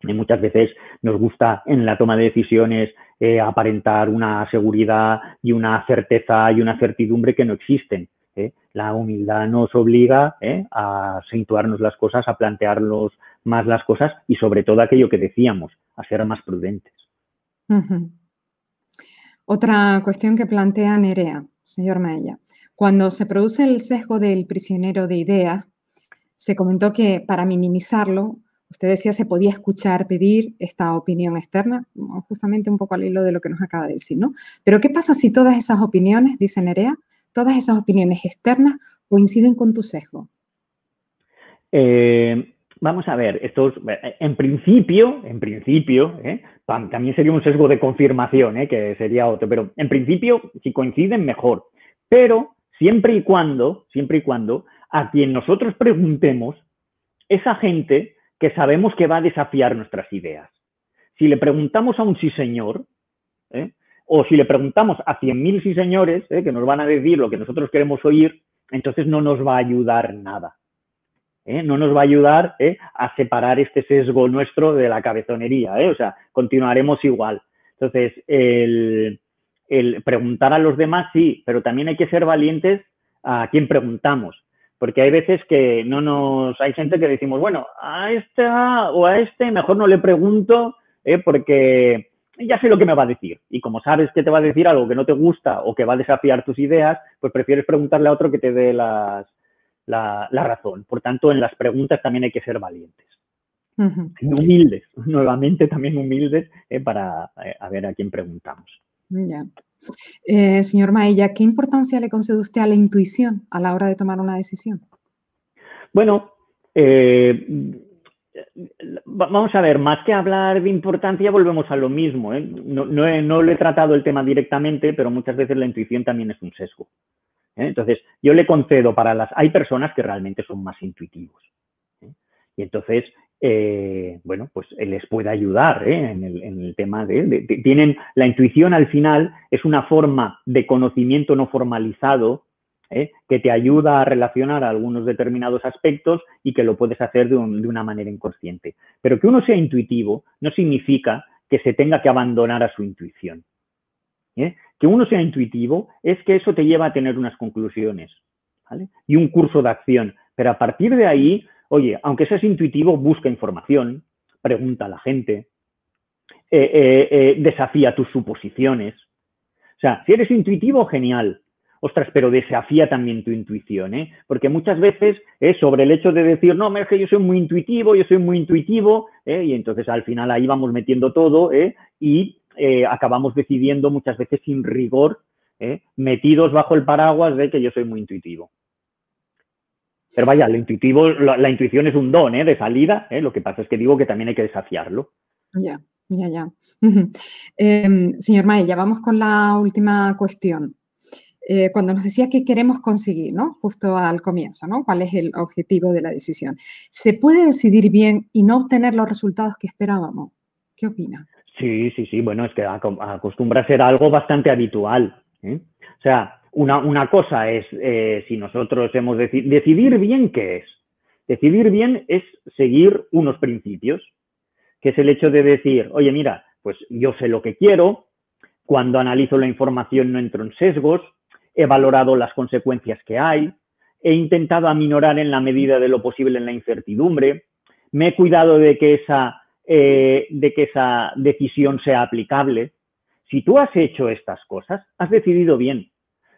Y muchas veces nos gusta en la toma de decisiones eh, aparentar una seguridad y una certeza y una certidumbre que no existen, ¿eh? La humildad nos obliga, ¿eh? a situarnos las cosas, a plantearnos más las cosas y sobre todo aquello que decíamos, a ser más prudentes. Uh-huh. Otra cuestión que plantea Nerea, señor Maella. Cuando se produce el sesgo del prisionero de ideas, se comentó que para minimizarlo, usted decía, se podía escuchar, pedir esta opinión externa, justamente un poco al hilo de lo que nos acaba de decir, ¿no? Pero ¿qué pasa si todas esas opiniones, dice Nerea, todas esas opiniones externas coinciden con tu sesgo? Eh... Vamos a ver, estos, en principio, en principio, ¿eh? también sería un sesgo de confirmación, ¿eh? que sería otro, pero en principio, si coinciden, mejor. Pero siempre y cuando, siempre y cuando, a quien nosotros preguntemos, esa gente que sabemos que va a desafiar nuestras ideas. Si le preguntamos a un sí señor, ¿eh? o si le preguntamos a cien mil sí señores, ¿eh? que nos van a decir lo que nosotros queremos oír, entonces no nos va a ayudar nada. ¿Eh? No nos va a ayudar ¿eh? a separar este sesgo nuestro de la cabezonería, ¿eh? o sea, continuaremos igual. Entonces, el, el preguntar a los demás sí, pero también hay que ser valientes a quién preguntamos, porque hay veces que no nos, hay gente que decimos, bueno, a esta o a este mejor no le pregunto ¿eh? porque ya sé lo que me va a decir, y como sabes que te va a decir algo que no te gusta o que va a desafiar tus ideas, pues prefieres preguntarle a otro que te dé las La, la razón. Por tanto, en las preguntas también hay que ser valientes. Uh-huh. Humildes, nuevamente también humildes eh, para eh, a ver a quién preguntamos. Ya. Eh, señor Maella, ¿qué importancia le concede usted a la intuición a la hora de tomar una decisión? Bueno, eh, vamos a ver, más que hablar de importancia volvemos a lo mismo, ¿eh? No, no, he, no le he tratado el tema directamente, pero muchas veces la intuición también es un sesgo. ¿Eh? Entonces, yo le concedo para las... Hay personas que realmente son más intuitivos. ¿eh? Y entonces, eh, bueno, pues les puede ayudar ¿eh? en, el, en el tema de, de, de... Tienen... La intuición, al final, es una forma de conocimiento no formalizado ¿eh? que te ayuda a relacionar algunos determinados aspectos y que lo puedes hacer de, un, de una manera inconsciente. Pero que uno sea intuitivo no significa que se tenga que abandonar a su intuición. ¿Eh? Que uno sea intuitivo es que eso te lleva a tener unas conclusiones, ¿vale? Y un curso de acción, pero a partir de ahí, oye, aunque seas intuitivo, busca información, pregunta a la gente, eh, eh, eh, desafía tus suposiciones. O sea, si eres intuitivo, genial. Ostras, pero desafía también tu intuición, ¿eh? Porque muchas veces es eh, sobre el hecho de decir, no, es que yo soy muy intuitivo, yo soy muy intuitivo, ¿eh? y entonces al final ahí vamos metiendo todo ¿eh? y... Eh, acabamos decidiendo muchas veces sin rigor, ¿eh? metidos bajo el paraguas de que yo soy muy intuitivo. Pero vaya, lo intuitivo, la, la intuición es un don ¿eh? de salida, ¿eh? lo que pasa es que digo que también hay que desafiarlo. Ya, ya, ya. Uh-huh. eh, señor Maella, vamos con la última cuestión. eh, cuando nos decía qué queremos conseguir, ¿no? Justo al comienzo, ¿no? ¿Cuál es el objetivo de la decisión? ¿Se puede decidir bien y no obtener los resultados que esperábamos? ¿Qué opina? Sí, sí, sí. Bueno, es que acostumbra a ser algo bastante habitual, ¿eh? O sea, una, una cosa es eh, si nosotros hemos decidido... ¿Decidir bien qué es? Decidir bien es seguir unos principios, que es el hecho de decir, oye, mira, pues yo sé lo que quiero, cuando analizo la información no entro en sesgos, he valorado las consecuencias que hay, he intentado aminorar en la medida de lo posible en la incertidumbre, me he cuidado de que esa, eh, de que esa decisión sea aplicable. Si tú has hecho estas cosas, has decidido bien.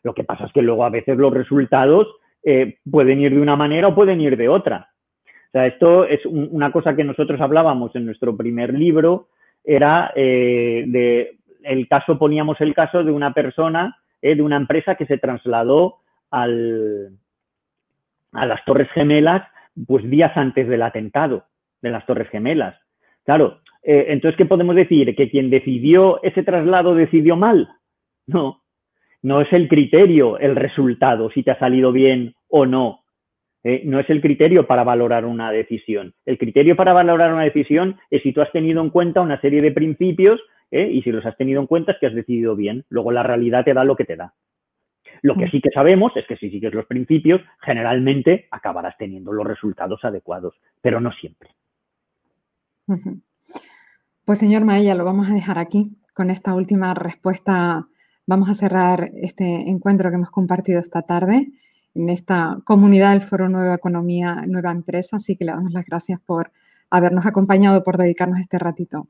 Lo que pasa es que luego a veces los resultados eh, pueden ir de una manera o pueden ir de otra. O sea, esto es un, una cosa que nosotros hablábamos en nuestro primer libro, era eh, de el caso, poníamos el caso de una persona, eh, de una empresa que se trasladó al, a las Torres Gemelas pues días antes del atentado de las Torres Gemelas. Claro, eh, entonces, ¿qué podemos decir? ¿Que quien decidió ese traslado decidió mal? No, no es el criterio, el resultado, si te ha salido bien o no. Eh, no es el criterio para valorar una decisión. El criterio para valorar una decisión es si tú has tenido en cuenta una serie de principios, ¿eh? Y si los has tenido en cuenta es que has decidido bien. Luego la realidad te da lo que te da. Lo que sí que sabemos es que si sigues los principios, generalmente acabarás teniendo los resultados adecuados, pero no siempre. Pues, señor Maella, lo vamos a dejar aquí. Con esta última respuesta vamos a cerrar este encuentro que hemos compartido esta tarde en esta comunidad del Foro Nueva Economía, Nueva Empresa. Así que le damos las gracias por habernos acompañado, por dedicarnos este ratito.